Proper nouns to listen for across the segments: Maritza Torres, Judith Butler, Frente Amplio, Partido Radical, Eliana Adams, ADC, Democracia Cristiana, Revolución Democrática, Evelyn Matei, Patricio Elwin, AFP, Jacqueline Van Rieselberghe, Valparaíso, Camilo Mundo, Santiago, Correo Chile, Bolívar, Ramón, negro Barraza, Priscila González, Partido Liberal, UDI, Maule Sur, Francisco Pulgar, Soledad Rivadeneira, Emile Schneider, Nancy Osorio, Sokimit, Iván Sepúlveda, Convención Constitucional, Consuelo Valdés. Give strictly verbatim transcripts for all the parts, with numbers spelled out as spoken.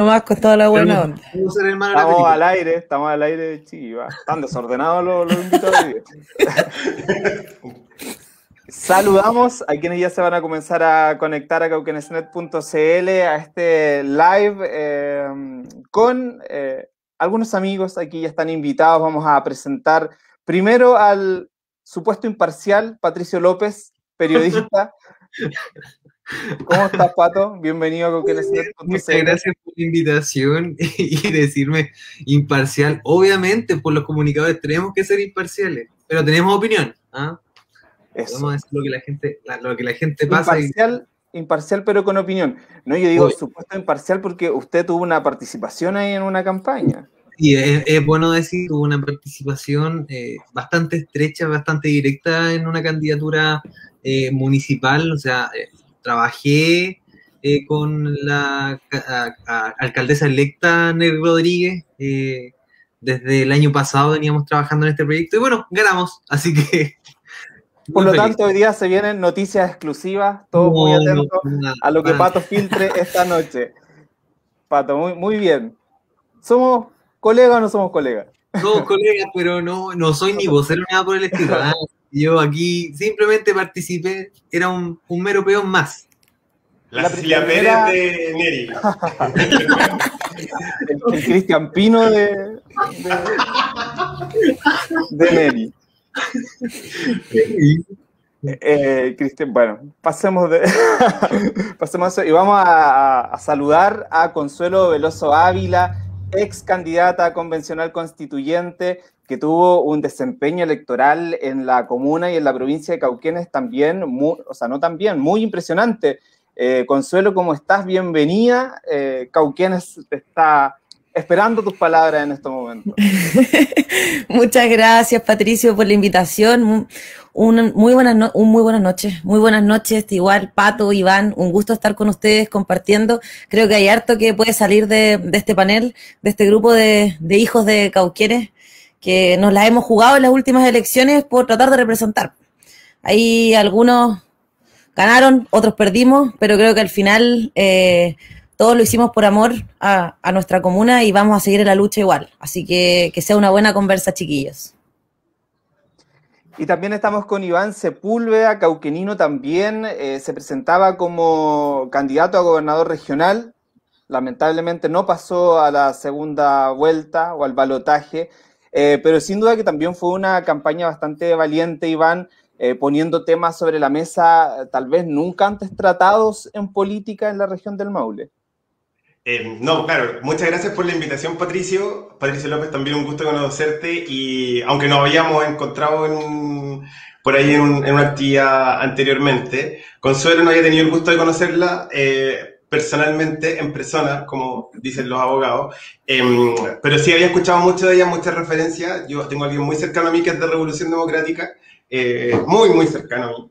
nomás con toda la buena onda. Estamos al aire, estamos al aire, chiva. Están desordenados los, los invitados. Saludamos a quienes ya se van a comenzar a conectar a cauquenesnet punto c l a este live eh, con eh, algunos amigos aquí ya están invitados. Vamos a presentar primero al supuesto imparcial, Patricio López, periodista. ¿Cómo estás, Pato? Bienvenido a cauquenesnet punto c l. Muchas gracias por la invitación y decirme imparcial. Obviamente, por los comunicadores tenemos que ser imparciales, pero tenemos opinión, ¿ah? Eso. Vamos a decir lo que la gente, lo que la gente pasa. Imparcial, y... imparcial, pero con opinión. No, yo digo, supuesto imparcial, porque usted tuvo una participación ahí en una campaña. Y es, es bueno decir, tuvo una participación eh, bastante estrecha, bastante directa en una candidatura eh, municipal. O sea, eh, trabajé eh, con la a, a, alcaldesa electa Negro Rodríguez. Eh, desde el año pasado veníamos trabajando en este proyecto y bueno, ganamos. Así que... Por muy lo feliz. Tanto, hoy día se vienen noticias exclusivas, todos no, muy atentos no, no, a lo que Pato filtre esta noche. Pato, muy, muy bien. ¿Somos colegas o no somos colegas? Somos colegas, pero no, no soy ni vocero nada por el estilo. ¿eh? Yo aquí simplemente participé, era un, un mero peón más. La, la Priscila Pérez de Neri. el el Cristian Pino de, de, de Neri. eh, Cristian, bueno, pasemos de pasemos y vamos a, a saludar a Consuelo Veloso Ávila, ex candidata convencional constituyente, que tuvo un desempeño electoral en la comuna y en la provincia de Cauquenes también, muy, o sea, no tan bien, muy impresionante. eh, Consuelo, ¿cómo estás? Bienvenida. eh, Cauquenes te está esperando tus palabras en estos momentos. Muchas gracias, Patricio, por la invitación. Un, muy, buenas no, un muy buenas noches. Muy buenas noches, igual, Pato, Iván. Un gusto estar con ustedes compartiendo. Creo que hay harto que puede salir de, de este panel, de este grupo de, de hijos de Cauquenes, que nos las hemos jugado en las últimas elecciones por tratar de representar. Ahí algunos ganaron, otros perdimos, pero creo que al final... Eh, Todos lo hicimos por amor a, a nuestra comuna y vamos a seguir en la lucha igual. Así que que sea una buena conversa, chiquillos. Y también estamos con Iván Sepúlveda, cauquenino también. Eh, se presentaba como candidato a gobernador regional. Lamentablemente no pasó a la segunda vuelta o al balotaje. Eh, pero sin duda que también fue una campaña bastante valiente, Iván. Eh, poniendo temas sobre la mesa, tal vez nunca antes tratados en política en la región del Maule. Eh, no, claro, muchas gracias por la invitación, Patricio. Patricio López, también un gusto conocerte, y aunque nos habíamos encontrado en, por ahí en, un, en una actividad anteriormente, Consuelo no había tenido el gusto de conocerla eh, personalmente, en persona, como dicen los abogados, eh, pero sí había escuchado mucho de ella, muchas referencias. Yo tengo a alguien muy cercano a mí que es de Revolución Democrática, eh, muy, muy cercano a mí.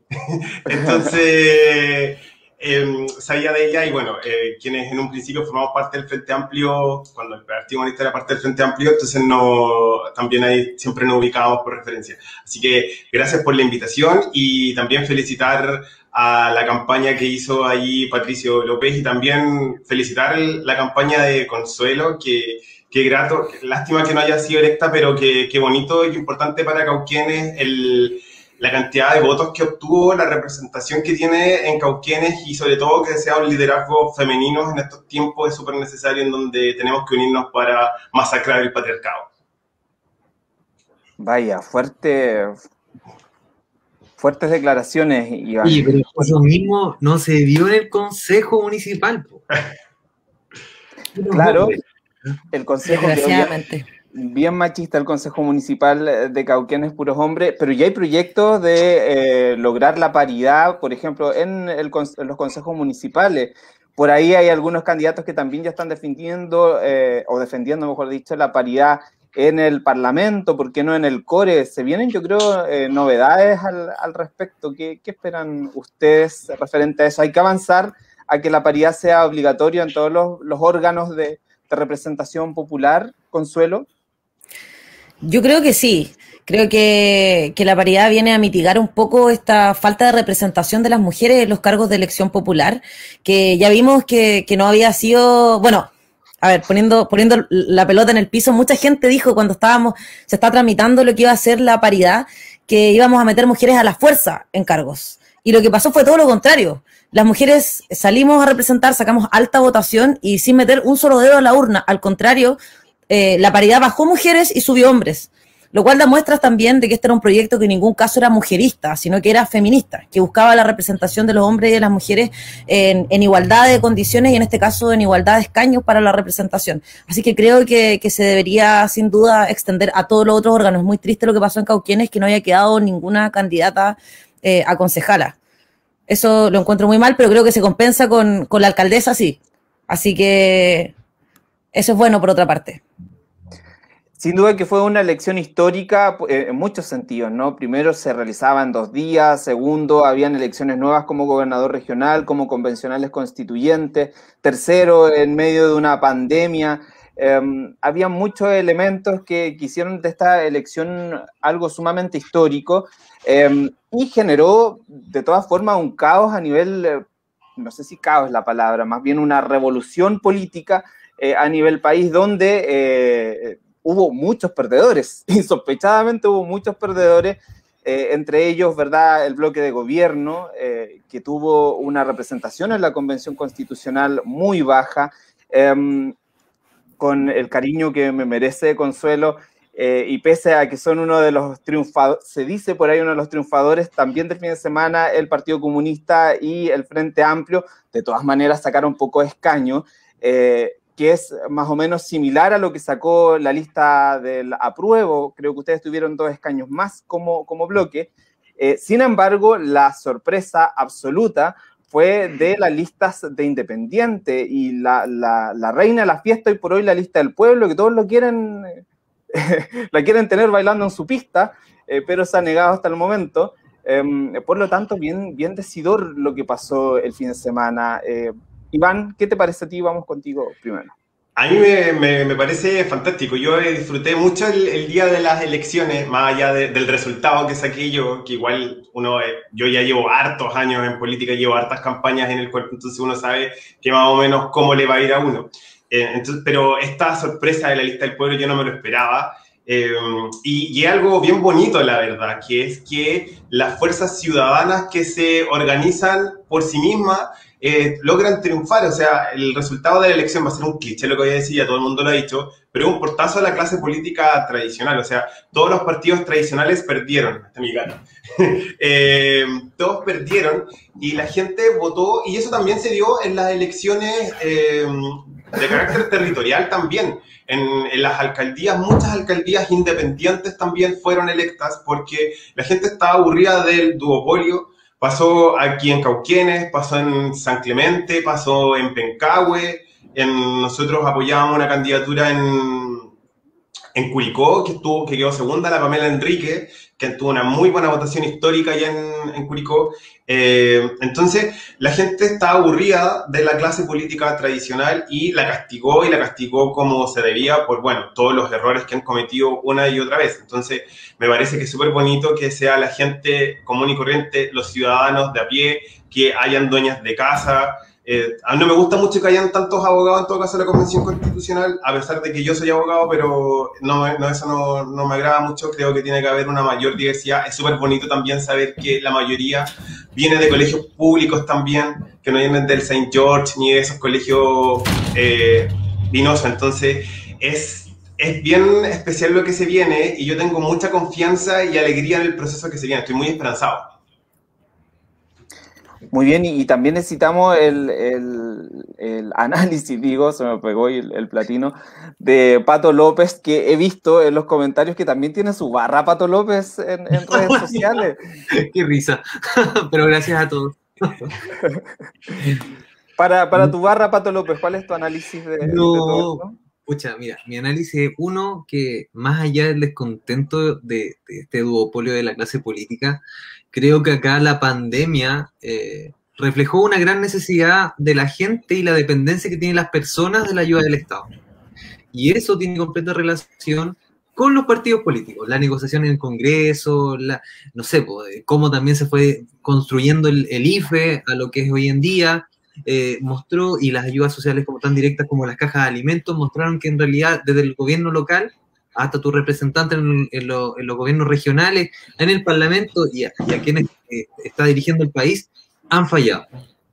Entonces... Eh, sabía de ella y bueno, eh, quienes en un principio formamos parte del Frente Amplio, cuando el Partido Humanista era parte del Frente Amplio, entonces no, también ahí siempre nos ubicábamos por referencia. Así que gracias por la invitación y también felicitar a la campaña que hizo ahí Patricio López y también felicitar la campaña de Consuelo, que, que grato, lástima que no haya sido electa, pero que, que bonito y que importante para Cauquenes el... la cantidad de votos que obtuvo, la representación que tiene en Cauquenes y sobre todo que sea un liderazgo femenino en estos tiempos es súper necesario, en donde tenemos que unirnos para masacrar el patriarcado. Vaya, fuerte, fuertes declaraciones, Iván. Sí, pero eso mismo no se vio en el Consejo Municipal. Claro, el Consejo... Desgraciadamente. Bien machista el Consejo Municipal de Cauquenes, puros hombres, pero ya hay proyectos de eh, lograr la paridad, por ejemplo, en, el, en los consejos municipales. Por ahí hay algunos candidatos que también ya están defendiendo, eh, o defendiendo, mejor dicho, la paridad en el Parlamento, ¿por qué no en el CORE? Se vienen, yo creo, eh, novedades al, al respecto. ¿Qué, ¿Qué esperan ustedes referente a eso? Hay que avanzar a que la paridad sea obligatoria en todos los, los órganos de, de representación popular, Consuelo. Yo creo que sí, creo que, que la paridad viene a mitigar un poco esta falta de representación de las mujeres en los cargos de elección popular, que ya vimos que, que no había sido, bueno, a ver, poniendo, poniendo la pelota en el piso, mucha gente dijo cuando estábamos, se está tramitando lo que iba a ser la paridad, que íbamos a meter mujeres a la fuerza en cargos. Y lo que pasó fue todo lo contrario. Las mujeres salimos a representar, sacamos alta votación y sin meter un solo dedo a la urna. Al contrario, eh, la paridad bajó mujeres y subió hombres. Lo cual da muestras también de que este era un proyecto que en ningún caso era mujerista, sino que era feminista, que buscaba la representación de los hombres y de las mujeres en, en igualdad de condiciones y en este caso en igualdad de escaños para la representación. Así que creo que, que se debería sin duda extender a todos los otros órganos. Es muy triste lo que pasó en Cauquenes, que no haya quedado ninguna candidata eh, a concejala. Eso lo encuentro muy mal, pero creo que se compensa con, con la alcaldesa, sí. Así que eso es bueno por otra parte. Sin duda que fue una elección histórica en muchos sentidos, ¿no? Primero se realizaban dos días, segundo habían elecciones nuevas como gobernador regional, como convencionales constituyentes, tercero en medio de una pandemia. Eh, había muchos elementos que, que hicieron de esta elección algo sumamente histórico eh, y generó de todas formas un caos a nivel, eh, no sé si caos es la palabra, más bien una revolución política eh, a nivel país donde... Eh, Hubo muchos perdedores, insospechadamente hubo muchos perdedores, eh, entre ellos, ¿verdad?, el bloque de gobierno, eh, que tuvo una representación en la Convención Constitucional muy baja, eh, con el cariño que me merece Consuelo, eh, y pese a que son uno de los triunfadores, se dice por ahí uno de los triunfadores también del fin de semana, el Partido Comunista y el Frente Amplio, de todas maneras sacaron poco escaño, eh, que es más o menos similar a lo que sacó la lista del apruebo, creo que ustedes tuvieron dos escaños más como, como bloque. Eh, sin embargo, la sorpresa absoluta fue de las listas de Independiente y la, la, la reina de la fiesta, y por hoy la lista del pueblo, que todos lo quieren, la quieren tener bailando en su pista, eh, pero se ha negado hasta el momento. Eh, por lo tanto, bien, bien decidor lo que pasó el fin de semana. Eh, Iván, ¿qué te parece a ti? Vamos contigo primero. A mí me, me, me parece fantástico. Yo disfruté mucho el, el día de las elecciones, más allá de, del resultado que saqué yo, que igual uno, eh, yo ya llevo hartos años en política, llevo hartas campañas en el cuerpo, entonces uno sabe que más o menos cómo le va a ir a uno. Eh, entonces, pero esta sorpresa de la lista del pueblo yo no me lo esperaba. Eh, y, y algo bien bonito, la verdad, que es que las fuerzas ciudadanas que se organizan por sí mismas Eh, logran triunfar. O sea, el resultado de la elección va a ser un cliché, lo que voy a decir, ya todo el mundo lo ha dicho, pero es un portazo a la clase política tradicional. O sea, todos los partidos tradicionales perdieron, hasta mi gana. eh, todos perdieron y la gente votó, y eso también se dio en las elecciones eh, de carácter territorial también. En, en las alcaldías, muchas alcaldías independientes también fueron electas porque la gente estaba aburrida del duopolio. Pasó aquí en Cauquenes, pasó en San Clemente, pasó en Pencahue. En, nosotros apoyábamos una candidatura en, en Curicó, que, estuvo, que quedó segunda, la Pamela Enrique, que tuvo una muy buena votación histórica allá en, en Curicó. Eh, entonces, la gente está aburrida de la clase política tradicional y la castigó, y la castigó como se debía por, bueno, todos los errores que han cometido una y otra vez. Entonces, me parece que es súper bonito que sea la gente común y corriente, los ciudadanos de a pie, que hayan dueñas de casa. Eh, a mí no me gusta mucho que hayan tantos abogados en todo caso de la Convención Constitucional, a pesar de que yo soy abogado, pero no, no, eso no, no me agrada mucho. Creo que tiene que haber una mayor diversidad. Es súper bonito también saber que la mayoría viene de colegios públicos también, que no vienen del Saint George ni de esos colegios eh, vinosos. Entonces es, es bien especial lo que se viene, y yo tengo mucha confianza y alegría en el proceso que se viene. Estoy muy esperanzado. Muy bien, y, y también necesitamos el, el, el análisis, digo, se me pegó el, el platino, de Pato López, que he visto en los comentarios que también tiene su barra Pato López en, en redes sociales. Qué risa, pero gracias a todos. Para, para tu barra, Pato López, ¿cuál es tu análisis de, no, de todo esto? Pucha, mira, mi análisis es uno que, más allá del descontento de, de este duopolio de la clase política, creo que acá la pandemia eh, reflejó una gran necesidad de la gente y la dependencia que tienen las personas de la ayuda del Estado. Y eso tiene completa relación con los partidos políticos, la negociación en el Congreso, la, no sé, cómo también se fue construyendo el, el I F E a lo que es hoy en día, eh, mostró, y las ayudas sociales como tan directas como las cajas de alimentos, mostraron que en realidad desde el gobierno local hasta tus representantes en, en, lo, en los gobiernos regionales, en el Parlamento y a, y a quienes eh, está dirigiendo el país, han fallado.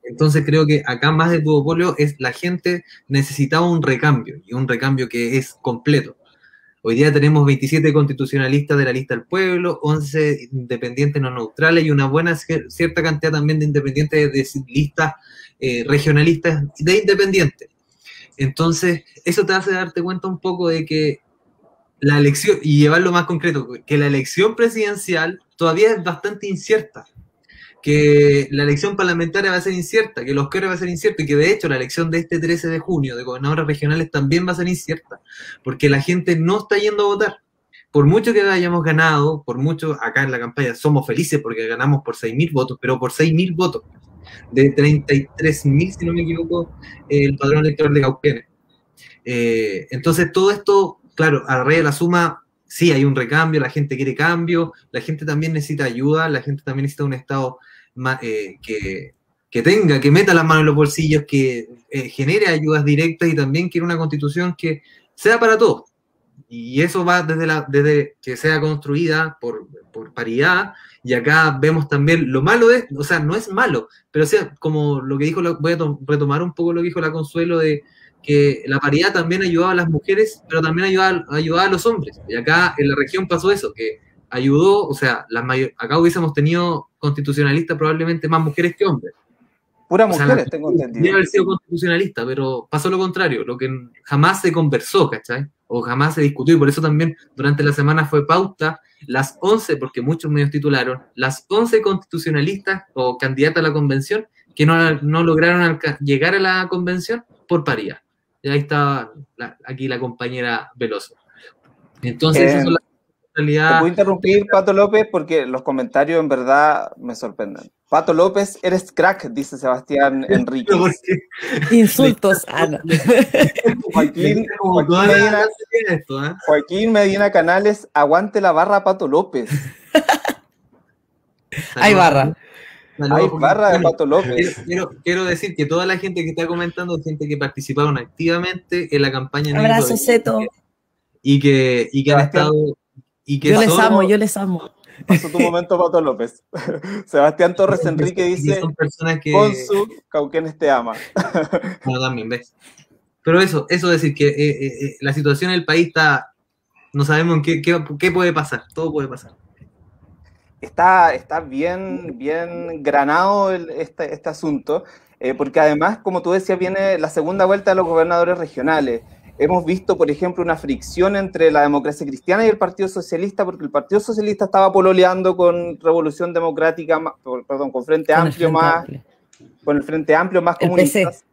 Entonces creo que acá más del duopolio es la gente necesitaba un recambio, y un recambio que es completo. Hoy día tenemos veintisiete constitucionalistas de la lista del pueblo, once independientes no neutrales y una buena cierta cantidad también de independientes de listas eh, regionalistas de independientes. Entonces, eso te hace darte cuenta un poco de que la elección, y llevarlo más concreto, que la elección presidencial todavía es bastante incierta, que la elección parlamentaria va a ser incierta, que los Correos va a ser incierto, y que de hecho la elección de este trece de junio de gobernadores regionales también va a ser incierta, porque la gente no está yendo a votar. Por mucho que hayamos ganado, por mucho, acá en la campaña somos felices porque ganamos por seis mil votos, pero por seis mil votos, de treinta y tres mil, si no me equivoco, el padrón electoral de Cauquenes. Eh, entonces todo esto, claro, a raíz de la suma, sí, hay un recambio, la gente quiere cambio, la gente también necesita ayuda, la gente también necesita un Estado más, eh, que, que tenga, que meta las manos en los bolsillos, que eh, genere ayudas directas, y también quiere una constitución que sea para todos. Y eso va desde, la, desde que sea construida por, por paridad, y acá vemos también, lo malo es, o sea, no es malo, pero o sea, como lo que dijo, voy a retomar un poco lo que dijo la Consuelo de... que la paridad también ayudaba a las mujeres, pero también ayudaba, ayudaba a los hombres. Y acá en la región pasó eso, que ayudó, o sea, las mayor, acá hubiésemos tenido constitucionalistas probablemente más mujeres que hombres. Puras mujeres, sea, tengo entendido. Debe haber sido constitucionalista, pero pasó lo contrario, lo que jamás se conversó, ¿cachai? O jamás se discutió, y por eso también durante la semana fue pauta las once, porque muchos medios titularon, las once constitucionalistas o candidatas a la convención que no, no lograron llegar a la convención por paridad. Ahí está la, aquí la compañera Veloso. Entonces, eh, eso es la realidad. Te voy a interrumpir, Pato López, porque los comentarios en verdad me sorprenden. Pato López, eres crack, dice Sebastián Enrique. Insultos, Ana. Joaquín, Joaquín, Medina, esto, ¿eh? Joaquín Medina Canales, aguante la barra, Pato López. Hay barra. Hay barra de Pato López. Quiero, quiero decir que toda la gente que está comentando, gente que participaron activamente en la campaña. Abrazo, Seto. Y que, y que han estado... Y que yo les amo, yo les amo. Pasó tu momento, Pato López. Sebastián Torres Enrique dice, son personas que... Consu, Cauquenes te ama. No, también, ¿ves? Pero eso, eso decir que eh, eh, la situación en el país está... No sabemos qué, qué, qué puede pasar, todo puede pasar. Está, está bien, bien granado el, este, este asunto, eh, porque además, como tú decías, viene la segunda vuelta de los gobernadores regionales. Hemos visto, por ejemplo, una fricción entre la Democracia Cristiana y el Partido Socialista, porque el Partido Socialista estaba pololeando con Revolución Democrática, perdón, con Frente Amplio, con más, Amplio. con el Frente Amplio, más comunistas.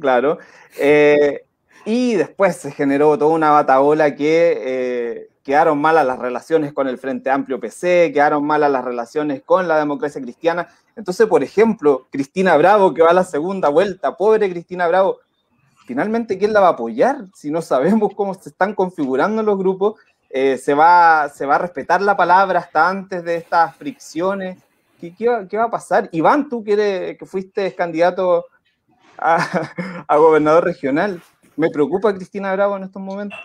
Claro. Eh, y después se generó toda una batahola que... Eh, quedaron malas las relaciones con el Frente Amplio P C, quedaron malas las relaciones con la Democracia Cristiana. Entonces, por ejemplo, Cristina Bravo, que va a la segunda vuelta, pobre Cristina Bravo, finalmente, ¿quién la va a apoyar? Si no sabemos cómo se están configurando los grupos, eh, se, va, se va a respetar la palabra hasta antes de estas fricciones. ¿Qué, qué, va, qué va a pasar? Iván, tú que, eres, que fuiste candidato a, a gobernador regional, ¿me preocupa Cristina Bravo en estos momentos?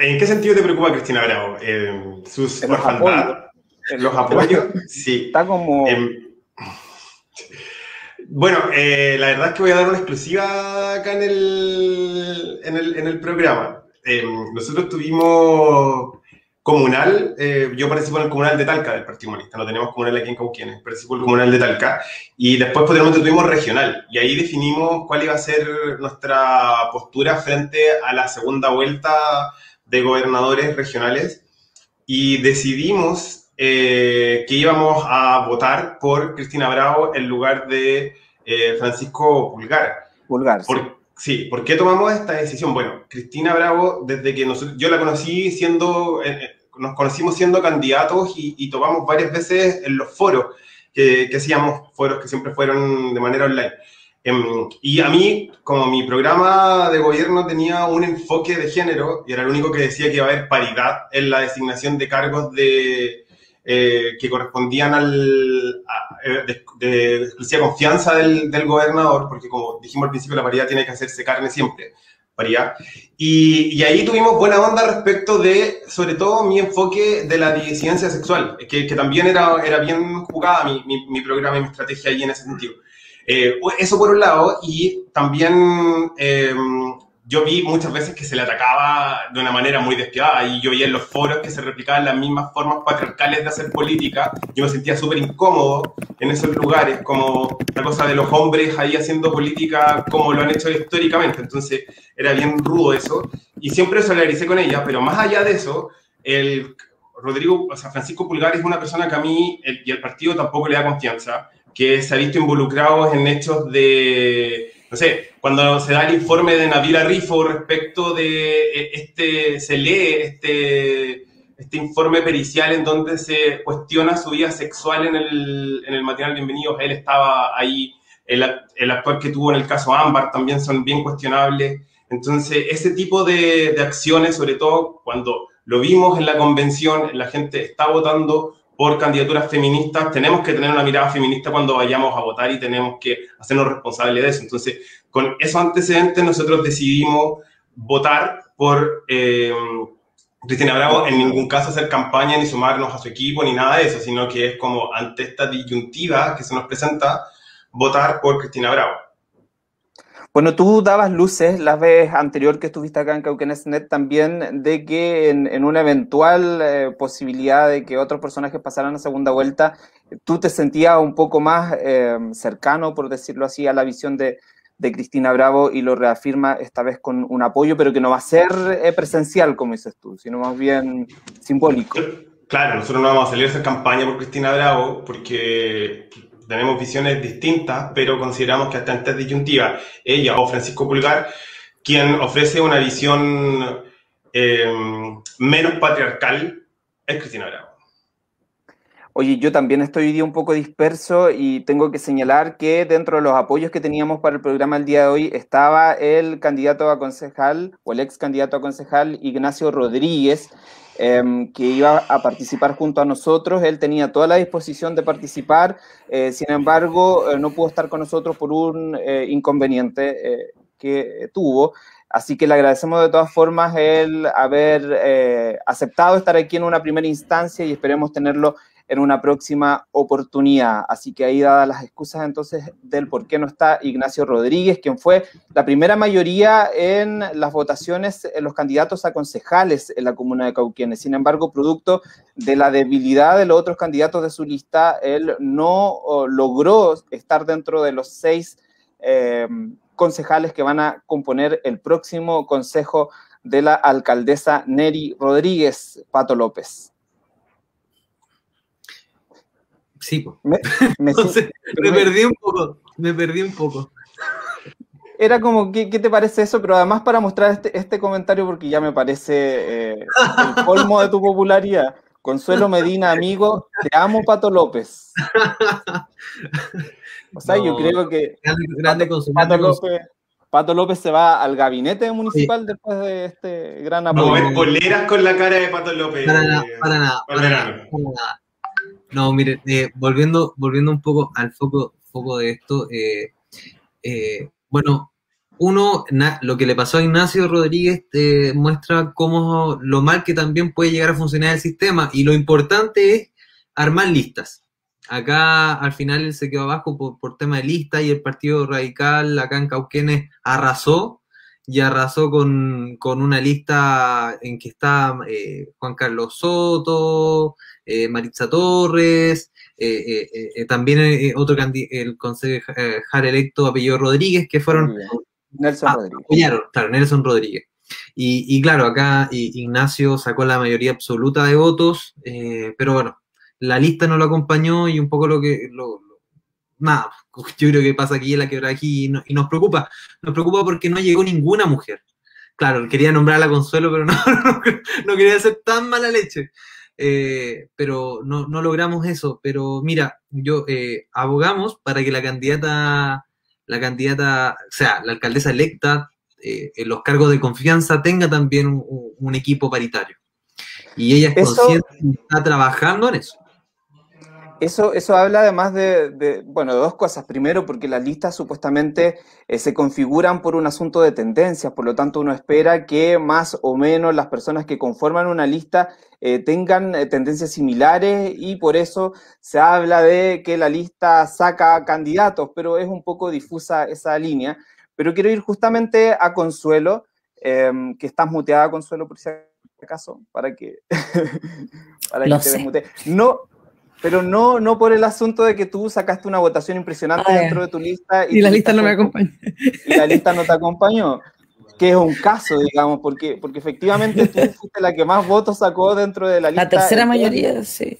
¿En qué sentido te preocupa Cristina Bravo? Eh, sus orfandad, los apoyos, sí. Está como... Eh, bueno, eh, la verdad es que voy a dar una exclusiva acá en el, en el, en el programa. Eh, nosotros tuvimos comunal, eh, yo participo en el comunal de Talca del Partido Humanista, no tenemos comunal aquí en Cauquenes, participo en el comunal de Talca, y después posteriormente tuvimos regional, y ahí definimos cuál iba a ser nuestra postura frente a la segunda vuelta de gobernadores regionales, y decidimos eh, que íbamos a votar por Cristina Bravo en lugar de eh, Francisco Pulgar. Pulgar, sí. Por, sí, ¿por qué tomamos esta decisión? Bueno, Cristina Bravo, desde que nosotros, yo la conocí siendo, eh, nos conocimos siendo candidatos y, y tomamos varias veces en los foros que, que hacíamos, foros que siempre fueron de manera online. Um, y a mí, como mi programa de gobierno tenía un enfoque de género, y era el único que decía que iba a haber paridad en la designación de cargos de, eh, que correspondían al, a, de, de exclusiva confianza del, del gobernador, porque como dijimos al principio, la paridad tiene que hacerse carne siempre. Paridad. Y, y ahí tuvimos buena onda respecto de, sobre todo, mi enfoque de la disidencia sexual, que, que también era, era bien jugada mi, mi, mi programa y mi estrategia ahí en ese sentido. Eh, eso por un lado, y también eh, yo vi muchas veces que se le atacaba de una manera muy despiadada, y yo veía en los foros que se replicaban las mismas formas patriarcales de hacer política. Yo me sentía súper incómodo en esos lugares, como la cosa de los hombres ahí haciendo política como lo han hecho históricamente, entonces era bien rudo eso, y siempre solidaricé con ella, pero más allá de eso, el Rodrigo, o sea, Francisco Pulgar es una persona que a mí el, y al partido tampoco le da confianza, que se ha visto involucrado en hechos de, no sé, cuando se da el informe de Navila Rifo respecto de este, se lee este, este informe pericial en donde se cuestiona su vida sexual en el, en el matinal Bienvenidos, él estaba ahí, el, el actual que tuvo en el caso Ámbar también son bien cuestionables, entonces ese tipo de, de acciones, sobre todo cuando lo vimos en la convención, la gente está votando por candidaturas feministas, tenemos que tener una mirada feminista cuando vayamos a votar y tenemos que hacernos responsables de eso. Entonces, con esos antecedentes nosotros decidimos votar por eh, Cristina Bravo, en ningún caso hacer campaña ni sumarnos a su equipo ni nada de eso, sino que es como ante esta disyuntiva que se nos presenta, votar por Cristina Bravo. Bueno, tú dabas luces la vez anterior que estuviste acá en Cauquenesnet también de que en, en una eventual eh, posibilidad de que otros personajes pasaran a segunda vuelta, tú te sentías un poco más eh, cercano, por decirlo así, a la visión de, de Cristina Bravo, y lo reafirma esta vez con un apoyo, pero que no va a ser eh, presencial, como dices tú, sino más bien simbólico. Claro, nosotros no vamos a salir a hacer campaña por Cristina Bravo porque tenemos visiones distintas, pero consideramos que hasta en esta disyuntiva, ella o Francisco Pulgar, quien ofrece una visión eh, menos patriarcal, es Cristina Bravo. Oye, yo también estoy hoy día un poco disperso y tengo que señalar que dentro de los apoyos que teníamos para el programa el día de hoy estaba el candidato a concejal, o el ex candidato a concejal, Ignacio Rodríguez, Eh, que iba a participar junto a nosotros. Él tenía toda la disposición de participar, eh, sin embargo eh, no pudo estar con nosotros por un eh, inconveniente eh, que tuvo, así que le agradecemos de todas formas el haber eh, aceptado estar aquí en una primera instancia y esperemos tenerlo en una próxima oportunidad. Así que ahí dadas las excusas entonces del por qué no está Ignacio Rodríguez, quien fue la primera mayoría en las votaciones en los candidatos a concejales en la comuna de Cauquenes. Sin embargo, producto de la debilidad de los otros candidatos de su lista, él no logró estar dentro de los seis eh, concejales que van a componer el próximo consejo de la alcaldesa Neri Rodríguez, Pato López. Sí, pues. me, me, Entonces, me, me perdí un poco, me perdí un poco. Era como, ¿qué, qué te parece eso? Pero además para mostrar este, este comentario, porque ya me parece eh, el colmo de tu popularidad. Consuelo Medina, amigo, te amo, Pato López. O sea, no, yo creo que grande, grande Pato, Pato, López, Pato López se va al gabinete municipal, sí, después de este gran apoyo. No, ver poleras con la cara de Pato López. Para nada, para nada, para nada. Para nada. No, mire, eh, volviendo, volviendo un poco al foco, foco de esto, eh, eh, bueno, uno, na, lo que le pasó a Ignacio Rodríguez eh, muestra cómo lo mal que también puede llegar a funcionar el sistema, y lo importante es armar listas. Acá al final él se quedó abajo por, por tema de lista, y el Partido Radical acá en Cauquenes arrasó, y arrasó con, con una lista en que está eh, Juan Carlos Soto, eh, Maritza Torres, eh, eh, eh, también eh, otro el concejal electo apellido Rodríguez, que fueron Nelson ah, Rodríguez. Apoyaron, claro, Nelson Rodríguez. Y, y claro, acá Ignacio sacó la mayoría absoluta de votos, eh, pero bueno, la lista no lo acompañó, y un poco lo que... Lo, nada, yo creo que pasa aquí en la quebrada aquí, y, no, y nos preocupa, nos preocupa porque no llegó ninguna mujer. Claro, quería nombrar a la Consuelo, pero no, no, no quería hacer tan mala leche, eh, pero no, no logramos eso. Pero mira, yo eh, abogamos para que la candidata, la candidata, o sea, la alcaldesa electa, eh, en los cargos de confianza tenga también un, un equipo paritario, y ella es consciente, está trabajando en eso. Eso, eso habla además de, de, bueno, de dos cosas. Primero, porque las listas supuestamente eh, se configuran por un asunto de tendencias, por lo tanto uno espera que más o menos las personas que conforman una lista eh, tengan eh, tendencias similares, y por eso se habla de que la lista saca candidatos, pero es un poco difusa esa línea. Pero quiero ir justamente a Consuelo, eh, que estás muteada, Consuelo, por si acaso, para que, para que te desmute. No... Pero no, no por el asunto de que tú sacaste una votación impresionante ah, dentro de tu lista. Y, y la lista no me acompañó. Y la lista no te acompañó, que es un caso, digamos, porque, porque efectivamente tú fuiste la que más votos sacó dentro de la lista. La tercera mayoría, todo, sí.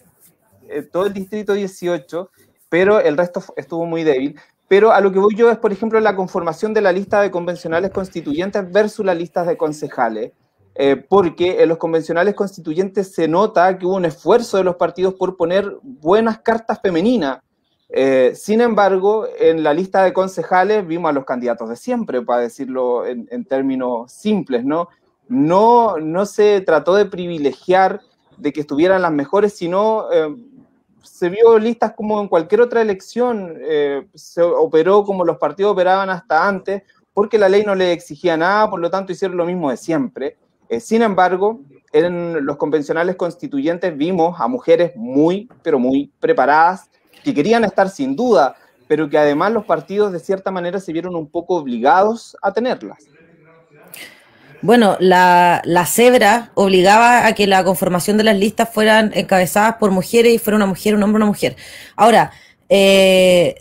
Todo el distrito dieciocho, pero el resto estuvo muy débil. Pero a lo que voy yo es, por ejemplo, la conformación de la lista de convencionales constituyentes versus las listas de concejales. Eh, porque en los convencionales constituyentes se nota que hubo un esfuerzo de los partidos por poner buenas cartas femeninas. Eh, sin embargo, en la lista de concejales vimos a los candidatos de siempre, para decirlo en, en términos simples, ¿no? No, no se trató de privilegiar de que estuvieran las mejores, sino eh, se vio listas como en cualquier otra elección, eh, se operó como los partidos operaban hasta antes, porque la ley no les exigía nada, por lo tanto hicieron lo mismo de siempre. Sin embargo, en los convencionales constituyentes vimos a mujeres muy, pero muy preparadas, que querían estar sin duda, pero que además los partidos de cierta manera se vieron un poco obligados a tenerlas. Bueno, la, la CEBRA obligaba a que la conformación de las listas fueran encabezadas por mujeres y fuera una mujer, un hombre, una mujer. Ahora, eh,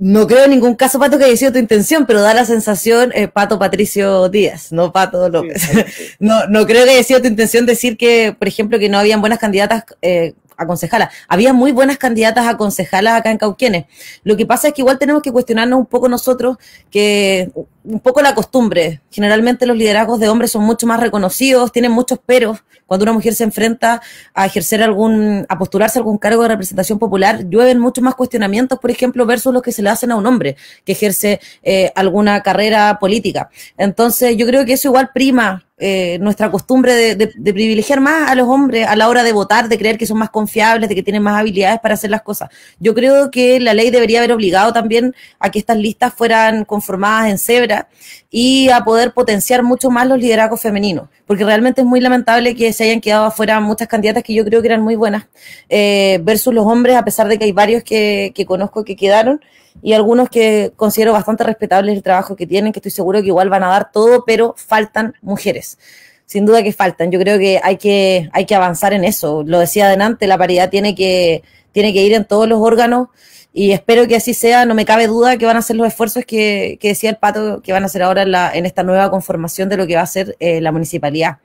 no creo en ningún caso, Pato, que haya sido tu intención, pero da la sensación, eh, Pato Patricio Díaz, no Pato López. Sí, sí. No, no creo que haya sido tu intención decir que, por ejemplo, que no habían buenas candidatas eh, a concejalas. Había muy buenas candidatas a concejalas acá en Cauquenes. Lo que pasa es que igual tenemos que cuestionarnos un poco nosotros, que un poco la costumbre. Generalmente los liderazgos de hombres son mucho más reconocidos, tienen muchos peros. Cuando una mujer se enfrenta a ejercer algún, a postularse a algún cargo de representación popular, llueven muchos más cuestionamientos, por ejemplo, versus los que se le hacen a un hombre que ejerce eh, alguna carrera política. Entonces, yo creo que eso igual prima eh, nuestra costumbre de, de, de privilegiar más a los hombres a la hora de votar, de creer que son más confiables, de que tienen más habilidades para hacer las cosas. Yo creo que la ley debería haber obligado también a que estas listas fueran conformadas en CEBRA y a poder potenciar mucho más los liderazgos femeninos, porque realmente es muy lamentable que se hayan quedado afuera muchas candidatas que yo creo que eran muy buenas, eh, versus los hombres, a pesar de que hay varios que, que conozco que quedaron, y algunos que considero bastante respetables el trabajo que tienen, que estoy seguro que igual van a dar todo, pero faltan mujeres, sin duda que faltan. Yo creo que hay que, hay que avanzar en eso, lo decía adelante, la paridad tiene que, tiene que ir en todos los órganos, y espero que así sea. No me cabe duda que van a hacer los esfuerzos que, que decía el Pato que van a hacer ahora en, la, en esta nueva conformación de lo que va a ser eh, la municipalidad.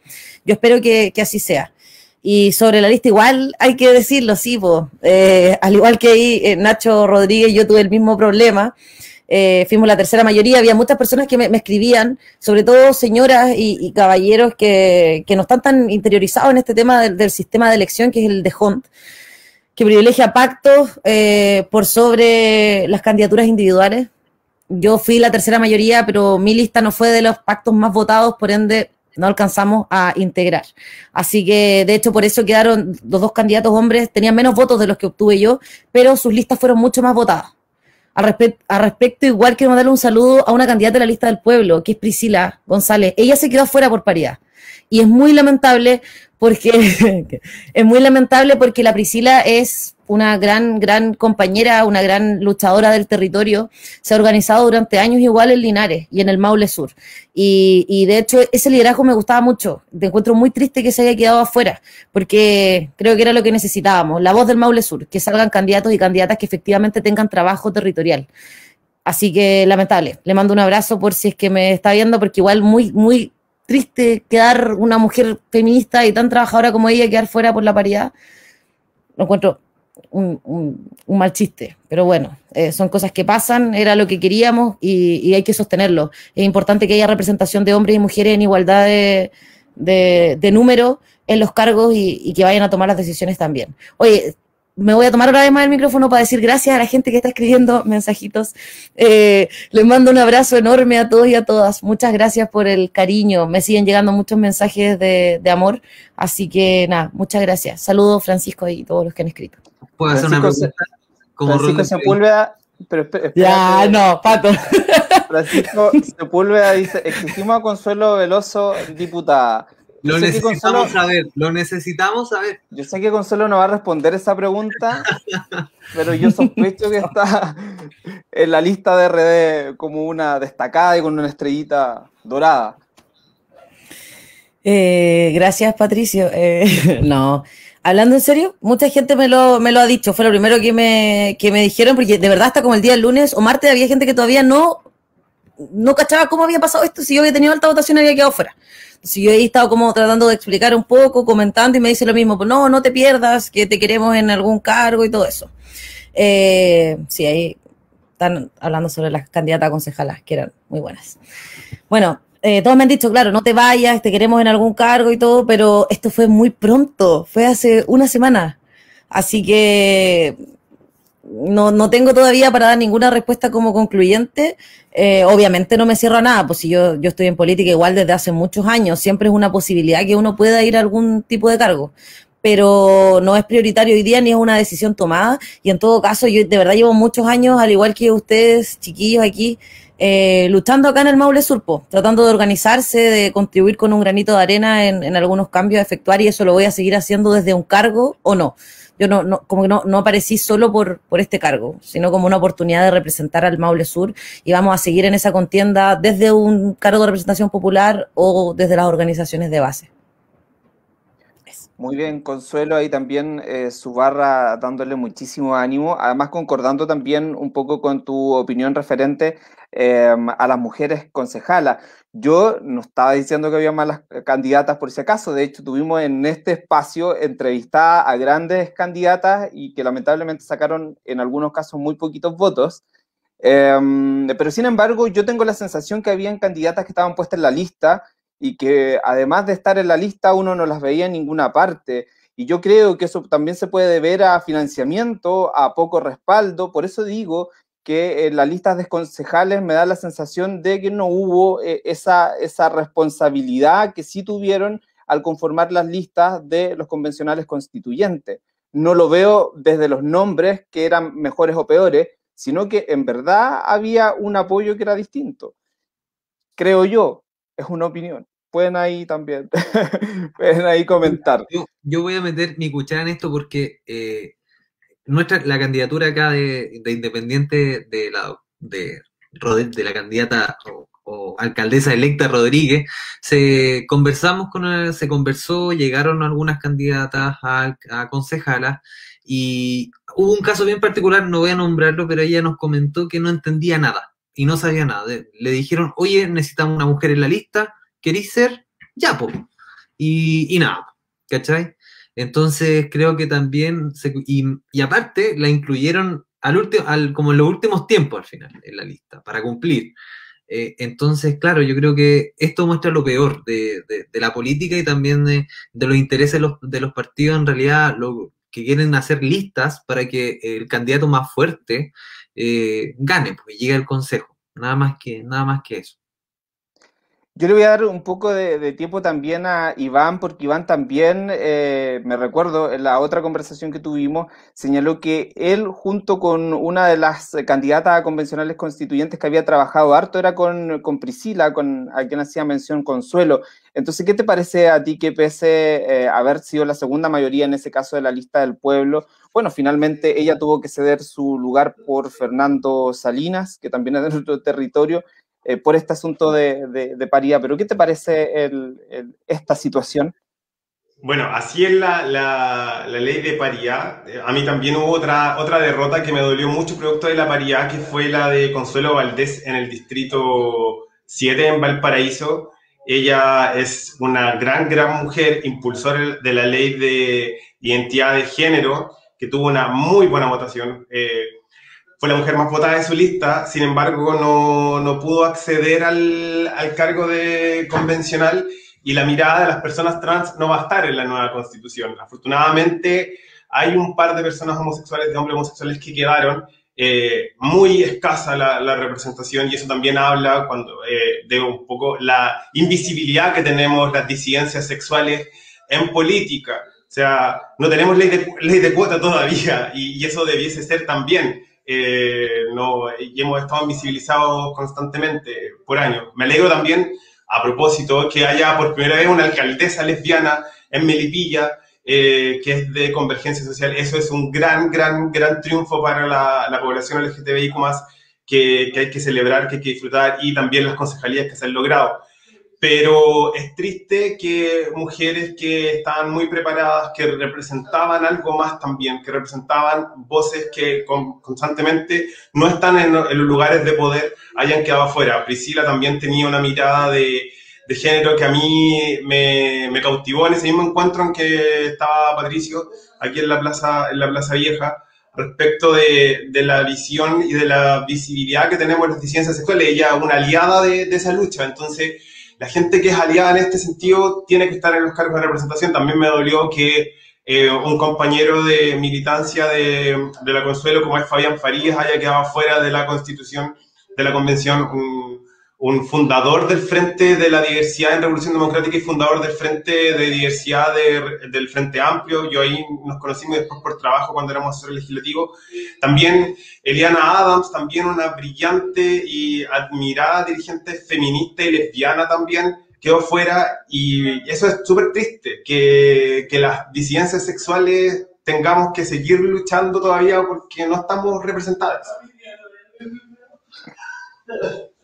Yo espero que, que así sea. Y sobre la lista igual hay que decirlo, sí, po, eh, al igual que ahí eh, Nacho Rodríguez, yo tuve el mismo problema. Eh, fuimos la tercera mayoría, había muchas personas que me, me escribían, sobre todo señoras y, y caballeros que, que no están tan interiorizados en este tema del, del sistema de elección, que es el de Hunt, que privilegia pactos eh, por sobre las candidaturas individuales. Yo fui la tercera mayoría, pero mi lista no fue de los pactos más votados, por ende no alcanzamos a integrar. Así que, de hecho, por eso quedaron los dos candidatos hombres, tenían menos votos de los que obtuve yo, pero sus listas fueron mucho más votadas. Al, respect al respecto, igual quiero mandarle un saludo a una candidata de la lista del pueblo, que es Priscila González. Ella se quedó fuera por paridad. Y es muy lamentable porque es muy lamentable porque la Priscila es una gran, gran compañera, una gran luchadora del territorio. Se ha organizado durante años igual en Linares y en el Maule Sur. Y, y de hecho ese liderazgo me gustaba mucho. Te encuentro muy triste que se haya quedado afuera, porque creo que era lo que necesitábamos, la voz del Maule Sur, que salgan candidatos y candidatas que efectivamente tengan trabajo territorial. Así que lamentable. Le mando un abrazo por si es que me está viendo, porque igual muy, muy triste quedar una mujer feminista y tan trabajadora como ella, quedar fuera por la paridad. Lo encuentro un, un, un mal chiste, pero bueno, eh, son cosas que pasan, era lo que queríamos y, y hay que sostenerlo. Es importante que haya representación de hombres y mujeres en igualdad de, de, de número en los cargos y, y que vayan a tomar las decisiones también. Oye, me voy a tomar otra vez más el micrófono para decir gracias a la gente que está escribiendo mensajitos. Eh, les mando un abrazo enorme a todos y a todas. Muchas gracias por el cariño. Me siguen llegando muchos mensajes de, de amor. Así que nada, muchas gracias. Saludos, Francisco, y todos los que han escrito. ¿Puedo hacer una pregunta? Como Francisco Sepúlveda, pero espera, espera, ya, que... no, Pato. Francisco Sepúlveda dice, exigimos a Consuelo Veloso, diputada. Lo necesitamos Consuelo... saber, lo necesitamos saber. Yo sé que Consuelo no va a responder esa pregunta, pero yo sospecho que está en la lista de R D como una destacada y con una estrellita dorada. Eh, gracias, Patricio. Eh, no... Hablando en serio, mucha gente me lo, me lo ha dicho, fue lo primero que me, que me dijeron, porque de verdad hasta como el día del lunes o martes había gente que todavía no, no cachaba cómo había pasado esto, si yo había tenido alta votación había quedado fuera. Entonces yo he estado como tratando de explicar un poco, comentando y me dice lo mismo, pues no, no te pierdas, que te queremos en algún cargo y todo eso. Eh, sí, ahí están hablando sobre las candidatas a concejalas, que eran muy buenas. Bueno. Eh, todos me han dicho, claro, no te vayas, te queremos en algún cargo y todo, pero esto fue muy pronto, fue hace una semana. Así que no, no tengo todavía para dar ninguna respuesta como concluyente. Eh, obviamente no me cierro a nada, pues si yo, yo estoy en política igual desde hace muchos años, siempre es una posibilidad que uno pueda ir a algún tipo de cargo. Pero no es prioritario hoy día ni es una decisión tomada. Y en todo caso, yo de verdad llevo muchos años, al igual que ustedes, chiquillos aquí, Eh, luchando acá en el Maule Sur, po, tratando de organizarse, de contribuir con un granito de arena en, en algunos cambios a efectuar, y eso lo voy a seguir haciendo desde un cargo o no. Yo no, no como que no, no aparecí solo por, por este cargo, sino como una oportunidad de representar al Maule Sur, y vamos a seguir en esa contienda desde un cargo de representación popular o desde las organizaciones de base. Muy bien, Consuelo, ahí también eh, su barra dándole muchísimo ánimo, además concordando también un poco con tu opinión referente eh, a las mujeres concejalas. Yo no estaba diciendo que había malas candidatas por si acaso, de hecho tuvimos en este espacio entrevistada a grandes candidatas y que lamentablemente sacaron en algunos casos muy poquitos votos, eh, pero sin embargo yo tengo la sensación que habían candidatas que estaban puestas en la lista y que además de estar en la lista uno no las veía en ninguna parte, y yo creo que eso también se puede deber a financiamiento, a poco respaldo, por eso digo que en las listas de concejales me da la sensación de que no hubo eh, esa, esa responsabilidad que sí tuvieron al conformar las listas de los convencionales constituyentes. No lo veo desde los nombres que eran mejores o peores, sino que en verdad había un apoyo que era distinto, creo yo. Es una opinión. Pueden ahí también, pueden ahí comentar. Yo, yo voy a meter mi cuchara en esto porque eh, nuestra, la candidatura acá de, de Independiente de la, de, de la candidata o, o alcaldesa electa Rodríguez, se, conversamos con, se conversó, llegaron algunas candidatas a, a concejalas y hubo un caso bien particular, no voy a nombrarlo, pero ella nos comentó que no entendía nada. Y no sabía nada. Le dijeron, oye, necesitamos una mujer en la lista, ¿querís ser? Ya, pues. Y, y nada, ¿cachai? Entonces creo que también, se, y, y aparte la incluyeron al último, al, como en los últimos tiempos al final, en la lista, para cumplir. Eh, entonces, claro, yo creo que esto muestra lo peor de, de, de la política y también de, de los intereses los, de los partidos, en realidad, lo, que quieren hacer listas para que el candidato más fuerte Eh, gane, porque llega el consejo, nada más que, nada más que eso. Yo le voy a dar un poco de, de tiempo también a Iván, porque Iván también, eh, me recuerdo, en la otra conversación que tuvimos, señaló que él, junto con una de las candidatas a convencionales constituyentes que había trabajado harto, era con, con Priscila, con, a quien hacía mención Consuelo. Entonces, ¿qué te parece a ti que pese eh, haber sido la segunda mayoría en ese caso de la lista del pueblo? Bueno, finalmente ella tuvo que ceder su lugar por Fernando Salinas, que también es de nuestro territorio, Eh, por este asunto de, de, de paridad. ¿Pero qué te parece el, el, esta situación? Bueno, así es la, la, la ley de paridad. A mí también hubo otra, otra derrota que me dolió mucho producto de la paridad, que fue la de Consuelo Valdés en el distrito siete en Valparaíso. Ella es una gran, gran mujer, impulsora de la ley de identidad de género, que tuvo una muy buena votación. Eh, Fue la mujer más votada de su lista, sin embargo no, no pudo acceder al, al cargo de convencional y la mirada de las personas trans no va a estar en la nueva constitución. Afortunadamente hay un par de personas homosexuales, de hombres homosexuales que quedaron, eh, muy escasa la, la representación, y eso también habla cuando, eh, de un poco la invisibilidad que tenemos las disidencias sexuales en política. sea, no tenemos ley de, ley de cuota todavía y, y eso debiese ser también. Eh, no, y hemos estado invisibilizados constantemente por años. Me alegro también, a propósito, que haya por primera vez una alcaldesa lesbiana en Melipilla, eh, que es de Convergencia Social. Eso es un gran, gran, gran triunfo para la, la población L G T B I Q más, que, que hay que celebrar, que hay que disfrutar, y también las concejalías que se han logrado. Pero es triste que mujeres que estaban muy preparadas, que representaban algo más también, que representaban voces que constantemente no están en los lugares de poder, hayan quedado afuera. Priscila también tenía una mirada de, de género que a mí me, me cautivó en ese mismo encuentro en que estaba Patricio, aquí en la Plaza, en la Plaza Vieja, respecto de, de la visión y de la visibilidad que tenemos en las disidencias sexuales. Ella es una aliada de, de esa lucha, entonces... La gente que es aliada en este sentido tiene que estar en los cargos de representación. También me dolió que eh, un compañero de militancia de, de la Consuelo, como es Fabián Farías, haya quedado fuera de la Constitución, de la Convención, un, un fundador del Frente de la Diversidad en Revolución Democrática y fundador del Frente de Diversidad de, del Frente Amplio. Yo ahí nos conocimos después por trabajo cuando éramos asesores legislativos. También Eliana Adams, también una brillante y admirada dirigente feminista y lesbiana también, quedó fuera, y eso es súper triste, que, que las disidencias sexuales tengamos que seguir luchando todavía porque no estamos representadas.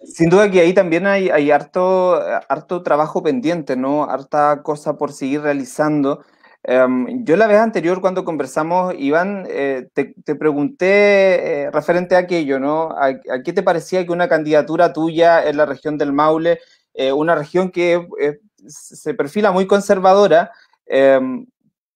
Sin duda que ahí también hay, hay harto, harto trabajo pendiente, ¿no? Harta cosa por seguir realizando. Um, yo la vez anterior cuando conversamos, Iván, eh, te, te pregunté eh, referente a aquello, ¿no? ¿A, a qué te parecía que una candidatura tuya en la región del Maule, eh, una región que eh, se perfila muy conservadora, eh,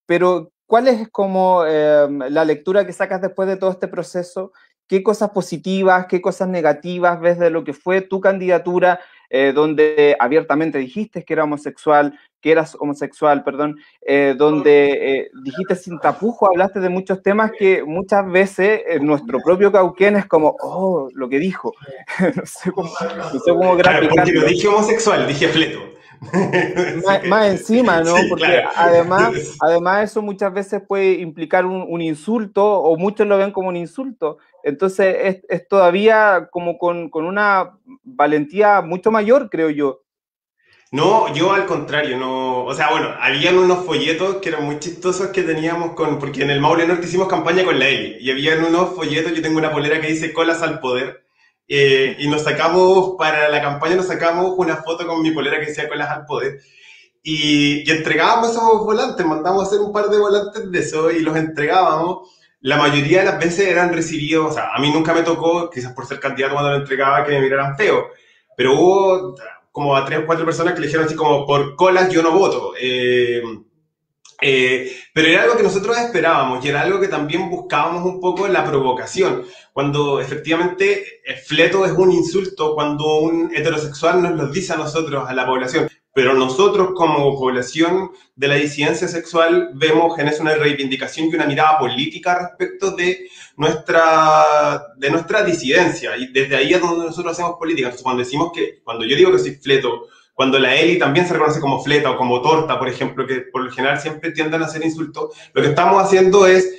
pero ¿cuál es como eh, la lectura que sacas después de todo este proceso? ¿Qué cosas positivas, qué cosas negativas ves de lo que fue tu candidatura, eh, donde abiertamente dijiste que era homosexual, que eras homosexual, perdón, eh, donde eh, dijiste sin tapujo, hablaste de muchos temas que muchas veces eh, nuestro propio Cauquén es como, oh, lo que dijo. no sé cómo, no sé cómo graficarlo. Claro, porque no dije homosexual, dije fleto. Más, más encima, ¿no? Sí, porque claro. además, además eso muchas veces puede implicar un, un insulto, o muchos lo ven como un insulto. Entonces es, es todavía como con, con una valentía mucho mayor, creo yo. No, yo al contrario, no, o sea, bueno, habían unos folletos que eran muy chistosos que teníamos con, porque en el Maule Norte hicimos campaña con la Eli, y habían unos folletos, yo tengo una polera que dice colas al poder. Eh, y nos sacamos, para la campaña nos sacamos una foto con mi polera que decía colas al poder, y, y entregábamos esos volantes, mandamos a hacer un par de volantes de eso y los entregábamos. La mayoría de las veces eran recibidos, o sea, a mí nunca me tocó, quizás por ser candidato cuando lo entregaba, que me miraran feo, pero hubo como a tres o cuatro personas que le dijeron así como, por colas yo no voto. Eh, Eh, pero era algo que nosotros esperábamos y era algo que también buscábamos un poco en la provocación, cuando efectivamente el fleto es un insulto, cuando un heterosexual nos lo dice a nosotros, a la población, pero nosotros como población de la disidencia sexual vemos en eso una reivindicación y una mirada política respecto de nuestra, de nuestra disidencia, y desde ahí es donde nosotros hacemos política. Entonces, cuando decimos que, cuando yo digo que soy fleto, cuando la Eli también se reconoce como fleta o como torta, por ejemplo, que por lo general siempre tienden a hacer insultos, lo que estamos haciendo es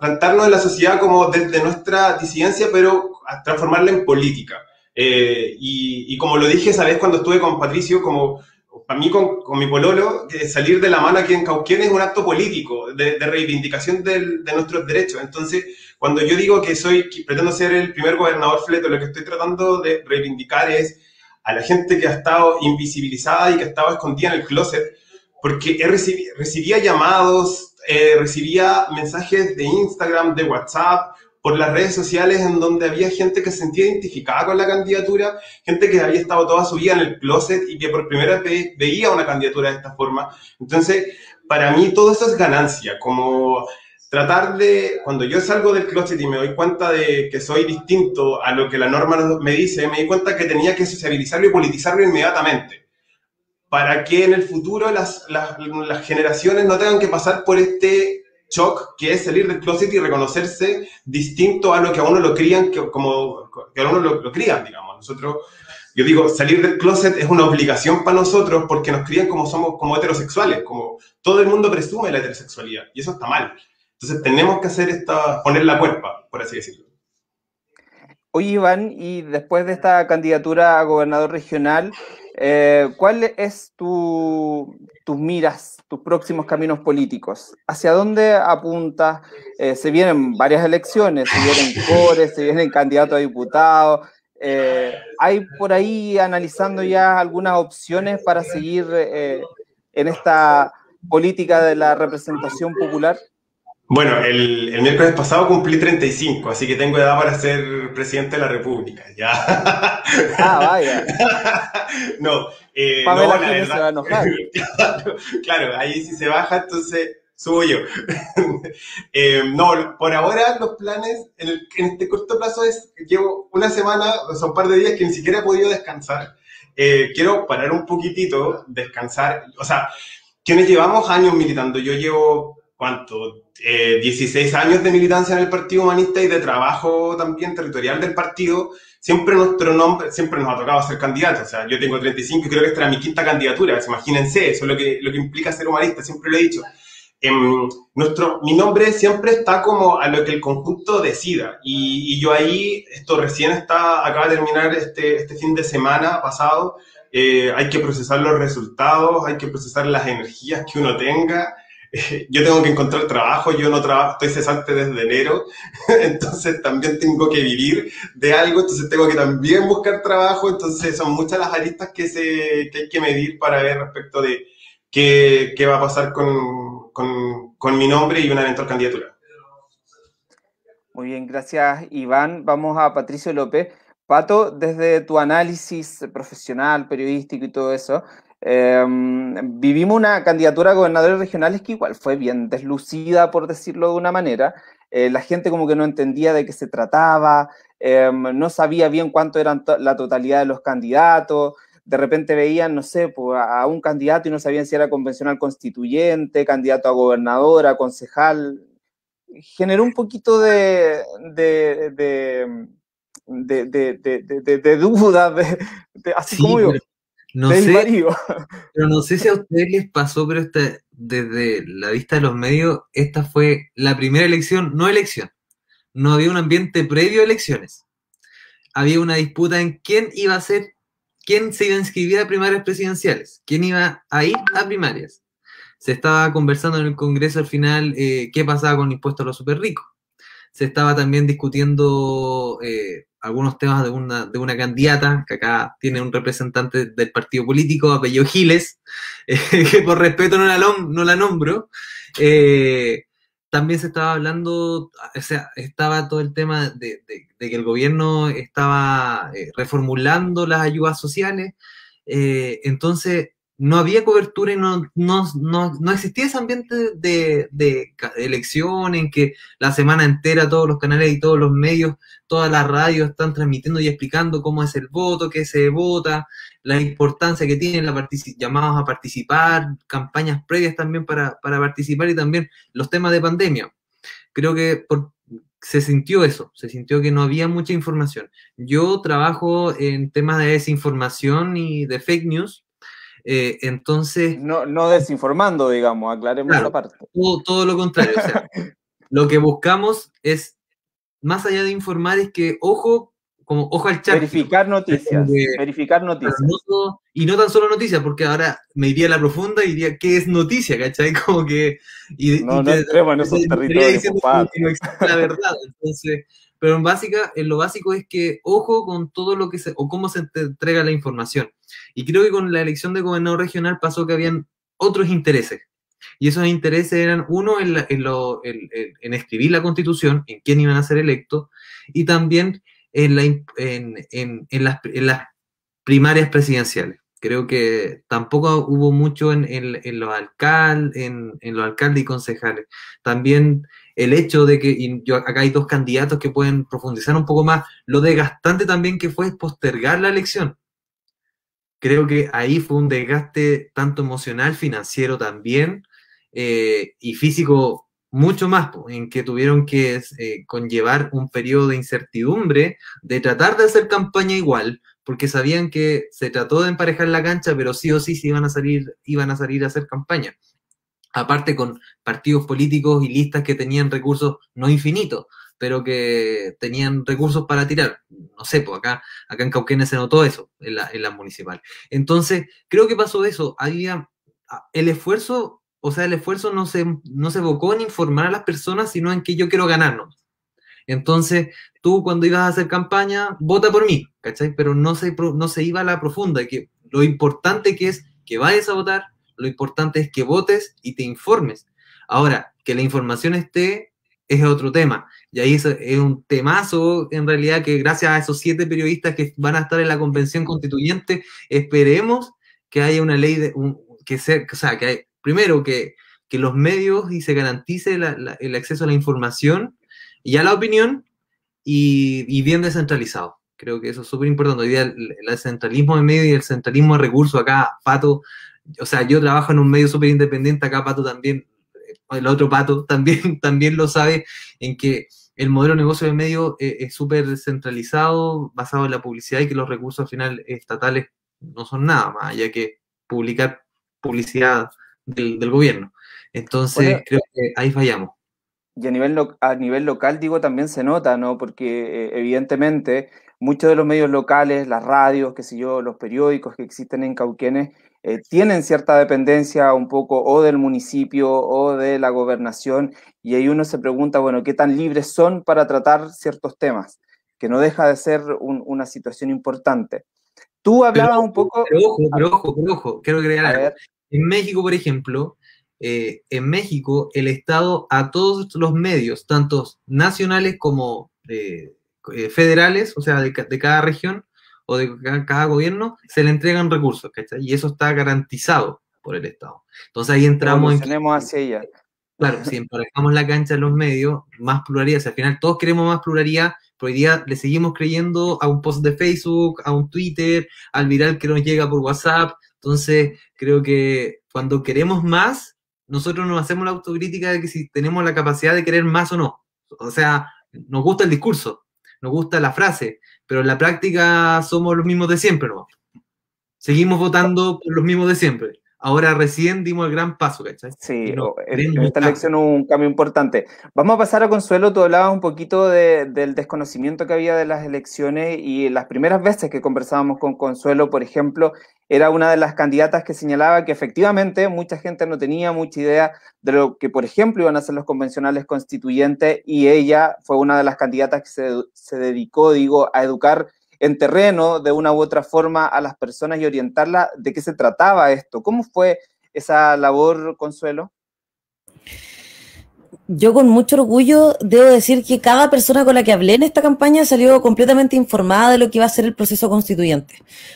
plantarnos en la sociedad como desde nuestra disidencia, pero a transformarla en política. Eh, y, y como lo dije esa vez cuando estuve con Patricio, como para mí con, con mi pololo, eh, salir de la mano aquí en Cauquén es un acto político de, de reivindicación del, de nuestros derechos. Entonces, cuando yo digo que soy, que pretendo ser el primer gobernador fleto, lo que estoy tratando de reivindicar es a la gente que ha estado invisibilizada y que ha estado escondida en el closet, porque recibía, recibía llamados, eh, recibía mensajes de Instagram, de WhatsApp, por las redes sociales, en donde había gente que se sentía identificada con la candidatura, gente que había estado toda su vida en el closet y que por primera vez veía una candidatura de esta forma. Entonces, para mí todo eso es ganancia, como... tratar de, cuando yo salgo del closet y me doy cuenta de que soy distinto a lo que la norma me dice, me di cuenta que tenía que sociabilizarlo y politizarlo inmediatamente, para que en el futuro las, las, las generaciones no tengan que pasar por este shock que es salir del closet y reconocerse distinto a lo que a uno lo crían, que, como que a uno lo, lo crían, digamos. Nosotros Yo digo, salir del closet es una obligación para nosotros porque nos crían como somos, como heterosexuales, como todo el mundo presume la heterosexualidad, y eso está mal. Entonces tenemos que hacer esta, poner la cuerpa, por así decirlo. Oye, Iván, y después de esta candidatura a gobernador regional, eh, ¿cuál es tu, tus miras, tus próximos caminos políticos? ¿Hacia dónde apuntas? Eh, se vienen varias elecciones, se vienen cores, se vienen candidatos a diputados. Eh, ¿Hay por ahí analizando ya algunas opciones para seguir eh, en esta política de la representación popular? Bueno, el, el miércoles pasado cumplí treinta y cinco, así que tengo edad para ser presidente de la República, ya. Ah, vaya. No, eh, no, la verdad, se va a enojar. Claro, claro, ahí si se baja, entonces subo yo. eh, no, por ahora los planes, en, el, en este corto plazo es, llevo una semana, o sea, un par de días que ni siquiera he podido descansar. Eh, quiero parar un poquitito, descansar, o sea, quienes llevamos años militando, yo llevo... ¿Cuánto? Eh, dieciséis años de militancia en el Partido Humanista y de trabajo también territorial del partido. Siempre nuestro nombre, siempre nos ha tocado ser candidatos. O sea, yo tengo treinta y cinco y creo que esta era mi quinta candidatura. Imagínense, eso es lo que, lo que implica ser humanista, siempre lo he dicho. Eh, nuestro, mi nombre siempre está como a lo que el conjunto decida. Y, y yo ahí, esto recién está, acaba de terminar este, este fin de semana pasado. Eh, hay que procesar los resultados, hay que procesar las energías que uno tenga. Yo tengo que encontrar trabajo, yo no trabajo, estoy cesante desde enero, entonces también tengo que vivir de algo, entonces tengo que también buscar trabajo, entonces son muchas las aristas que, se, que hay que medir para ver respecto de qué, qué va a pasar con, con, con mi nombre y una eventual candidatura. Muy bien, gracias, Iván. Vamos a Patricio López. Pato, desde tu análisis profesional, periodístico y todo eso... Eh, vivimos una candidatura a gobernadores regionales que igual fue bien deslucida, por decirlo de una manera. Eh, la gente como que no entendía de qué se trataba, eh, no sabía bien cuánto eran to la totalidad de los candidatos. De repente veían, no sé, pues, a un candidato y no sabían si era convencional constituyente, candidato a gobernador, a concejal. Generó un poquito de... de, de, de, de, de, de, de, de duda, de, de, así sí, como yo. No sé, pero no sé si a ustedes les pasó, pero esta, desde la vista de los medios, esta fue la primera elección, no elección. No había un ambiente previo a elecciones. Había una disputa en quién iba a ser, quién se iba a inscribir a primarias presidenciales, quién iba a ir a primarias. Se estaba conversando en el Congreso al final eh, qué pasaba con el impuesto a los superricos. Se estaba también discutiendo... Eh, algunos temas de una, de una candidata, que acá tiene un representante del partido político, apellido Giles, eh, que por respeto no la, no la nombro. Eh, también se estaba hablando, o sea, estaba todo el tema de, de, de que el gobierno estaba eh, reformulando las ayudas sociales, eh, entonces no había cobertura y no, no, no, no existía ese ambiente de, de, de elección en que la semana entera todos los canales y todos los medios, todas las radios están transmitiendo y explicando cómo es el voto, qué se vota, la importancia que tienen la llamados a participar, campañas previas también para, para participar y también los temas de pandemia. Creo que por, se sintió eso, se sintió que no había mucha información. Yo trabajo en temas de desinformación y de fake news. Eh, entonces... No, no desinformando, digamos, aclaremos claro, la parte. Todo, todo lo contrario, o sea, lo que buscamos es, más allá de informar, es que, ojo, como ojo al charco. Verificar noticias, eh, verificar noticias. No, y no tan solo noticias, porque ahora me iría a la profunda y diría, ¿qué es noticia? ¿Cachai? Como que... Y, no, y no entremos en esos territorios. No existe la verdad, entonces... Pero en, básica, en lo básico es que, ojo con todo lo que se, o cómo se entrega la información. Y creo que con la elección de gobernador regional pasó que habían otros intereses. Y esos intereses eran, uno, en, la, en, lo, en, en escribir la Constitución, en quién iban a ser electos, y también en, la, en, en, en, las, en las primarias presidenciales. Creo que tampoco hubo mucho en, en, en, los alcaldes, en, en los alcaldes y concejales. También el hecho de que, y yo, acá hay dos candidatos que pueden profundizar un poco más, lo desgastante también que fue postergar la elección. Creo que ahí fue un desgaste tanto emocional, financiero también, eh, y físico mucho más, en que tuvieron que eh, conllevar un periodo de incertidumbre, de tratar de hacer campaña igual, porque sabían que se trató de emparejar la cancha, pero sí o sí se iban a salir, iban a salir a hacer campaña. Aparte con partidos políticos y listas que tenían recursos no infinitos, pero que tenían recursos para tirar. No sé, pues acá, acá en Cauquenes se notó eso, en la, en la municipal. Entonces, creo que pasó eso. Había el esfuerzo, o sea, el esfuerzo no se, no se evocó en informar a las personas, sino en que yo quiero ganarnos. Entonces, tú cuando ibas a hacer campaña, vota por mí, ¿cachai? Pero no se, no se iba a la profunda, que lo importante que es que vayas a votar, lo importante es que votes y te informes. Ahora, que la información esté es otro tema. Y ahí es, es un temazo, en realidad, que gracias a esos siete periodistas que van a estar en la Convención Constituyente, esperemos que haya una ley, de, un, que se, o sea, que hay, primero, que, que los medios y se garantice la, la, el acceso a la información y a la opinión, y, y bien descentralizado. Creo que eso es súper importante. Hoy día el, el centralismo de medios y el centralismo de recursos acá, Pato... O sea, yo trabajo en un medio súper independiente, acá Pato también, el otro Pato también, también lo sabe, en que el modelo de negocio de medio es súper centralizado, basado en la publicidad, y que los recursos al final estatales no son nada más allá que publicar publicidad del, del gobierno. Entonces, bueno, creo que ahí fallamos. Y a nivel, a nivel local, digo, también se nota, ¿no? Porque evidentemente muchos de los medios locales, las radios, qué sé yo, los periódicos que existen en Cauquenes, Eh, tienen cierta dependencia un poco o del municipio o de la gobernación, y ahí uno se pregunta, bueno, ¿qué tan libres son para tratar ciertos temas? Que no deja de ser un, una situación importante. Tú hablabas pero, un poco... Pero ojo, pero ojo, pero ojo, quiero agregar algo. En México, por ejemplo, eh, en México el Estado a todos los medios, tanto nacionales como eh, federales, o sea, de, de cada región, o de cada gobierno, se le entregan recursos, ¿cachai? Y eso está garantizado por el Estado. Entonces ahí entramos en... Tenemos hacia ella. Claro, si emparejamos la cancha en los medios, más pluralidad. O sea, al final todos queremos más pluralidad, pero hoy día le seguimos creyendo a un post de Facebook, a un Twitter, al viral que nos llega por WhatsApp. Entonces creo que cuando queremos más, nosotros nos hacemos la autocrítica de que si tenemos la capacidad de querer más o no. O sea, nos gusta el discurso, nos gusta la frase, pero en la práctica somos los mismos de siempre, ¿no? Seguimos votando por los mismos de siempre. Ahora recién dimos el gran paso, ¿cachai? Sí, no, en esta elección hubo un cambio importante. Vamos a pasar a Consuelo. Tú hablabas un poquito de, del desconocimiento que había de las elecciones, y las primeras veces que conversábamos con Consuelo, por ejemplo, era una de las candidatas que señalaba que efectivamente mucha gente no tenía mucha idea de lo que, por ejemplo, iban a ser los convencionales constituyentes, y ella fue una de las candidatas que se, se dedicó, digo, a educar en terreno de una u otra forma a las personas y orientarlas de qué se trataba esto. ¿Cómo fue esa labor, Consuelo? Yo con mucho orgullo debo decir que cada persona con la que hablé en esta campaña salió completamente informada de lo que iba a ser el proceso constituyente,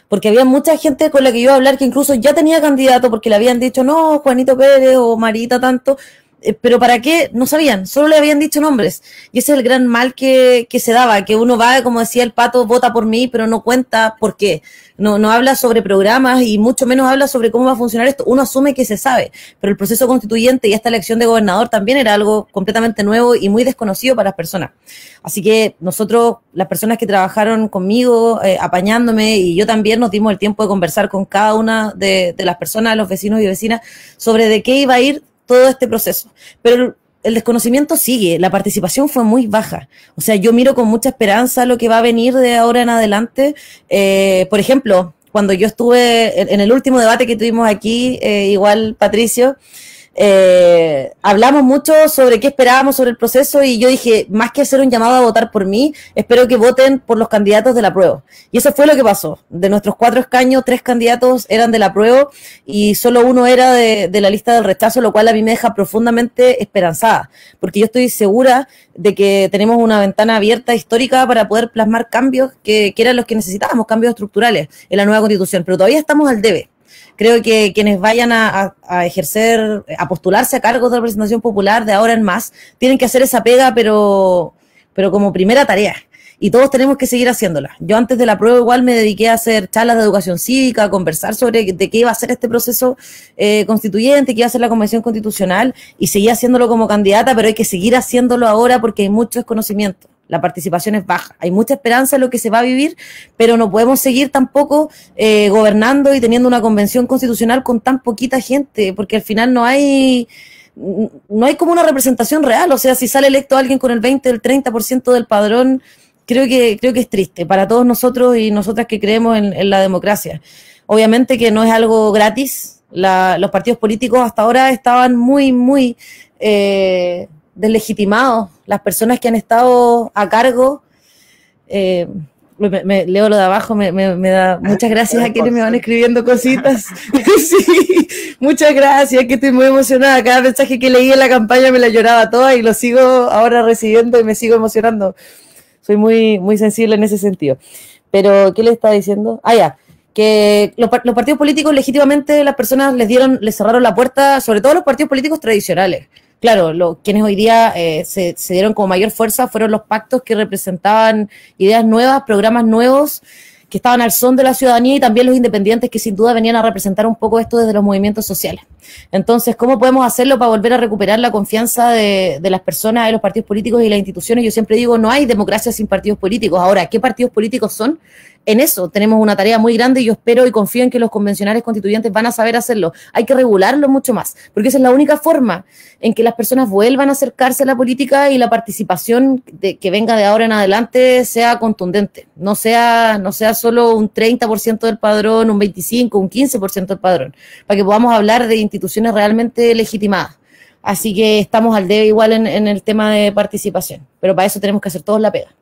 porque había mucha gente con la que yo iba a hablar que incluso ya tenía candidato porque le habían dicho, no, Juanito Pérez o Marita tanto, eh, pero ¿para qué? No sabían, solo le habían dicho nombres, y ese es el gran mal que, que se daba, que uno va, como decía el Pato, vota por mí, pero no cuenta por qué, no, no habla sobre programas y mucho menos habla sobre cómo va a funcionar esto. Uno asume que se sabe, pero el proceso constituyente y esta elección de gobernador también era algo completamente nuevo y muy desconocido para las personas. Así que nosotros, las personas que trabajaron conmigo, eh, apañándome, y yo también, nos dimos el tiempo de conversar con cada una de, de las personas, los vecinos y vecinas, sobre de qué iba a ir todo este proceso. Pero el desconocimiento sigue, la participación fue muy baja. O sea, yo miro con mucha esperanza lo que va a venir de ahora en adelante. Eh, por ejemplo, cuando yo estuve en, en el último debate que tuvimos aquí, eh, igual Patricio, eh, hablamos mucho sobre qué esperábamos sobre el proceso, y yo dije, más que hacer un llamado a votar por mí, espero que voten por los candidatos de la prueba. Y eso fue lo que pasó. De nuestros cuatro escaños, tres candidatos eran de la prueba y solo uno era de, de la lista del rechazo, lo cual a mí me deja profundamente esperanzada, porque yo estoy segura de que tenemos una ventana abierta histórica para poder plasmar cambios que, que eran los que necesitábamos, cambios estructurales en la nueva Constitución, pero todavía estamos al debe. Creo que quienes vayan a, a, a ejercer, a postularse a cargos de representación popular de ahora en más, tienen que hacer esa pega, pero, pero como primera tarea. Y todos tenemos que seguir haciéndola. Yo antes de la prueba igual me dediqué a hacer charlas de educación cívica, a conversar sobre de qué iba a ser este proceso eh, constituyente, qué iba a ser la Convención Constitucional, y seguí haciéndolo como candidata, pero hay que seguir haciéndolo ahora porque hay mucho desconocimiento. la participación es baja. Hay mucha esperanza en lo que se va a vivir, pero no podemos seguir tampoco eh, gobernando y teniendo una convención constitucional con tan poquita gente, porque al final no hay... no hay como una representación real, o sea, si sale electo alguien con el veinte, el treinta por ciento del padrón, creo que creo que es triste para todos nosotros y nosotras que creemos en, en la democracia. Obviamente que no es algo gratis, la, los partidos políticos hasta ahora estaban muy, muy eh, deslegitimados, las personas que han estado a cargo, eh, me, me, leo lo de abajo, me, me, me da muchas gracias a quienes me van escribiendo cositas, sí. Muchas gracias, que estoy muy emocionada. Cada mensaje que leí en la campaña me la lloraba toda y lo sigo ahora recibiendo y me sigo emocionando. Soy muy, muy sensible en ese sentido. Pero, ¿qué le estaba diciendo? Ah, ya, que los, los partidos políticos legítimamente las personas les dieron, les cerraron la puerta, sobre todo los partidos políticos tradicionales. Claro, lo, quienes hoy día eh, se, se dieron como mayor fuerza fueron los pactos que representaban ideas nuevas, programas nuevos, que estaban al son de la ciudadanía, y también los independientes, que sin duda venían a representar un poco esto desde los movimientos sociales. Entonces, ¿cómo podemos hacerlo para volver a recuperar la confianza de, de las personas, de los partidos políticos y las instituciones? Yo siempre digo, no hay democracia sin partidos políticos. Ahora, ¿qué partidos políticos son? En eso tenemos una tarea muy grande y yo espero y confío en que los convencionales constituyentes van a saber hacerlo. Hay que regularlo mucho más, porque esa es la única forma en que las personas vuelvan a acercarse a la política y la participación de, que venga de ahora en adelante sea contundente, no sea, no sea solo un treinta por ciento del padrón, un veinticinco por ciento, un quince por ciento del padrón, para que podamos hablar de instituciones realmente legitimadas. Así que estamos al debe igual en, en el tema de participación, pero para eso tenemos que hacer todos la pega.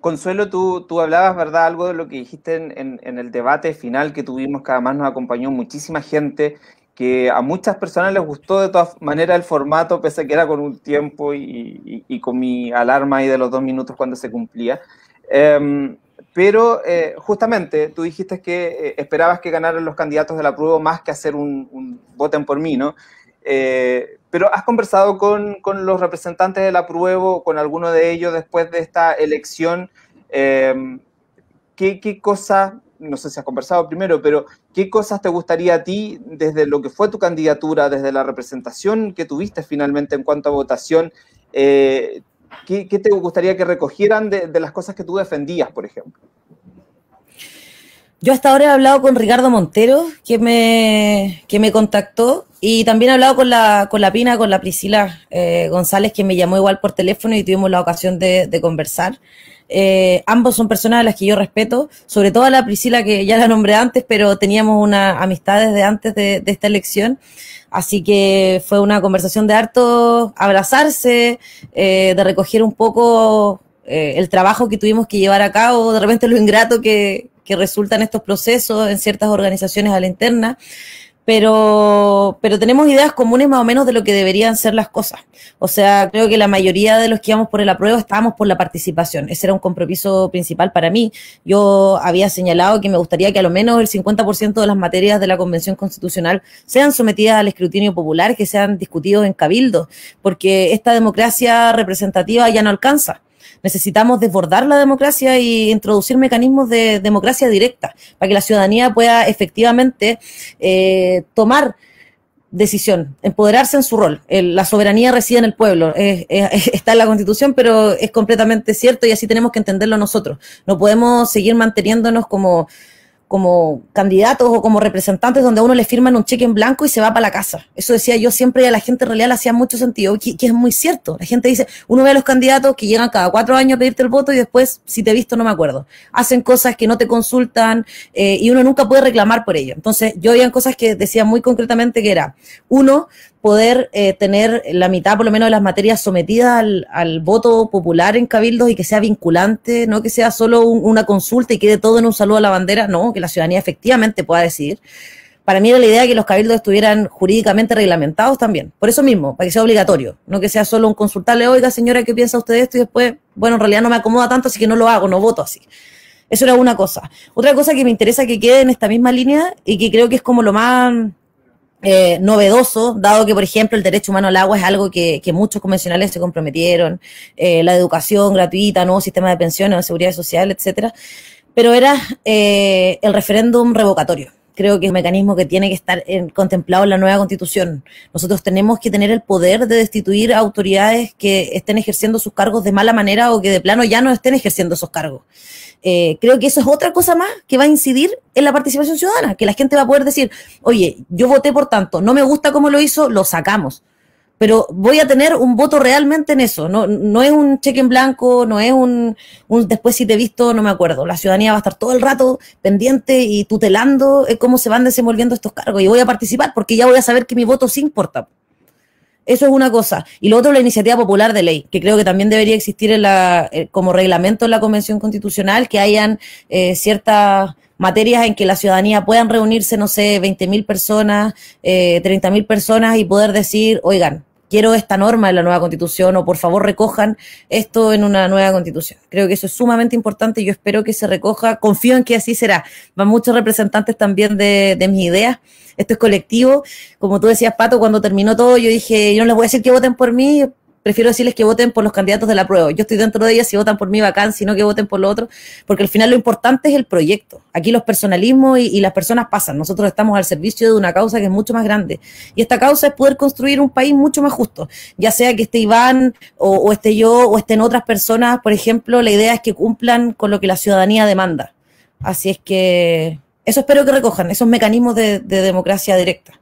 Consuelo, tú, tú hablabas, ¿verdad?, algo de lo que dijiste en, en, en el debate final que tuvimos, que además nos acompañó muchísima gente, que a muchas personas les gustó de todas maneras el formato, pese a que era con un tiempo y, y, y con mi alarma ahí de los dos minutos cuando se cumplía. Eh, pero eh, justamente tú dijiste que eh, esperabas que ganaran los candidatos de la prueba más que hacer un, un voten por mí, ¿no? Eh, pero has conversado con, con los representantes del apruebo, con alguno de ellos después de esta elección, eh, ¿qué, qué cosas, no sé si has conversado primero, pero qué cosas te gustaría a ti desde lo que fue tu candidatura, desde la representación que tuviste finalmente en cuanto a votación, eh, ¿qué, qué te gustaría que recogieran de, de las cosas que tú defendías, por ejemplo? Yo hasta ahora he hablado con Ricardo Montero, que me, que me contactó, y también he hablado con la, con la Pina, con la Priscila eh, González, que me llamó igual por teléfono y tuvimos la ocasión de, de conversar. Eh, ambos son personas a las que yo respeto, sobre todo a la Priscila, que ya la nombré antes, pero teníamos una amistad desde antes de, de esta elección. Así que fue una conversación de harto abrazarse, eh, de recoger un poco eh, el trabajo que tuvimos que llevar a cabo, de repente lo ingrato que... que resultan estos procesos en ciertas organizaciones a la interna, pero, pero tenemos ideas comunes más o menos de lo que deberían ser las cosas. O sea, creo que la mayoría de los que íbamos por el apruebo estábamos por la participación. Ese era un compromiso principal para mí. Yo había señalado que me gustaría que a lo menos el cincuenta por ciento de las materias de la Convención Constitucional sean sometidas al escrutinio popular, que sean discutidos en cabildo, porque esta democracia representativa ya no alcanza. Necesitamos desbordar la democracia y introducir mecanismos de democracia directa para que la ciudadanía pueda efectivamente eh, tomar decisión, empoderarse en su rol. El, la soberanía reside en el pueblo, es, es, está en la Constitución, pero es completamente cierto y así tenemos que entenderlo nosotros. No podemos seguir manteniéndonos como... como candidatos o como representantes donde a uno le firman un cheque en blanco y se va para la casa. Eso decía yo siempre y a la gente en realidad le hacía mucho sentido, que, que es muy cierto. La gente dice, uno ve a los candidatos que llegan cada cuatro años a pedirte el voto y después, si te he visto, no me acuerdo. Hacen cosas que no te consultan eh, y uno nunca puede reclamar por ello. Entonces, yo había cosas que decía muy concretamente que era, uno, poder eh, tener la mitad por lo menos de las materias sometidas al, al voto popular en cabildos y que sea vinculante, no que sea solo un, una consulta y quede todo en un saludo a la bandera, no, que la ciudadanía efectivamente pueda decidir. Para mí era la idea de que los cabildos estuvieran jurídicamente reglamentados también, por eso mismo, para que sea obligatorio, no que sea solo un consultarle, oiga señora, ¿qué piensa usted de esto? Y después, bueno, en realidad no me acomoda tanto, así que no lo hago, no voto así. Eso era una cosa. Otra cosa que me interesa que quede en esta misma línea y que creo que es como lo más... Eh, novedoso, dado que, por ejemplo, el derecho humano al agua es algo que, que muchos convencionales se comprometieron, eh, la educación gratuita, nuevo sistema de pensiones, seguridad social, etcétera, pero era eh, el referéndum revocatorio. creo que es un mecanismo que tiene que estar en, contemplado en la nueva Constitución. Nosotros tenemos que tener el poder de destituir a autoridades que estén ejerciendo sus cargos de mala manera o que de plano ya no estén ejerciendo esos cargos. Eh, creo que eso es otra cosa más que va a incidir en la participación ciudadana, que la gente va a poder decir, oye, yo voté por tanto, no me gusta cómo lo hizo, lo sacamos. Pero voy a tener un voto realmente en eso, no, no es un cheque en blanco, no es un, un después si te he visto, no me acuerdo. La ciudadanía va a estar todo el rato pendiente y tutelando cómo se van desenvolviendo estos cargos, y voy a participar porque ya voy a saber que mi voto sí importa. Eso es una cosa. Y lo otro, la iniciativa popular de ley, que creo que también debería existir en la, como reglamento en la Convención Constitucional, que hayan eh, ciertas materias en que la ciudadanía puedan reunirse, no sé, veinte mil personas, eh, treinta mil personas y poder decir, oigan, quiero esta norma en la nueva Constitución, o por favor recojan esto en una nueva Constitución. Creo que eso es sumamente importante y yo espero que se recoja. Confío en que así será. Van muchos representantes también de, de mis ideas. Esto es colectivo. Como tú decías, Pato, cuando terminó todo, yo dije, yo no les voy a decir que voten por mí, prefiero decirles que voten por los candidatos de la prueba. Yo estoy dentro de ella, si votan por mí, bacán, si no, que voten por lo otro. Porque al final lo importante es el proyecto. Aquí los personalismos y, y las personas pasan. Nosotros estamos al servicio de una causa que es mucho más grande. Y esta causa es poder construir un país mucho más justo. Ya sea que esté Iván, o, o esté yo, o estén otras personas, por ejemplo, la idea es que cumplan con lo que la ciudadanía demanda. Así es que eso espero que recojan, esos mecanismos de, de democracia directa.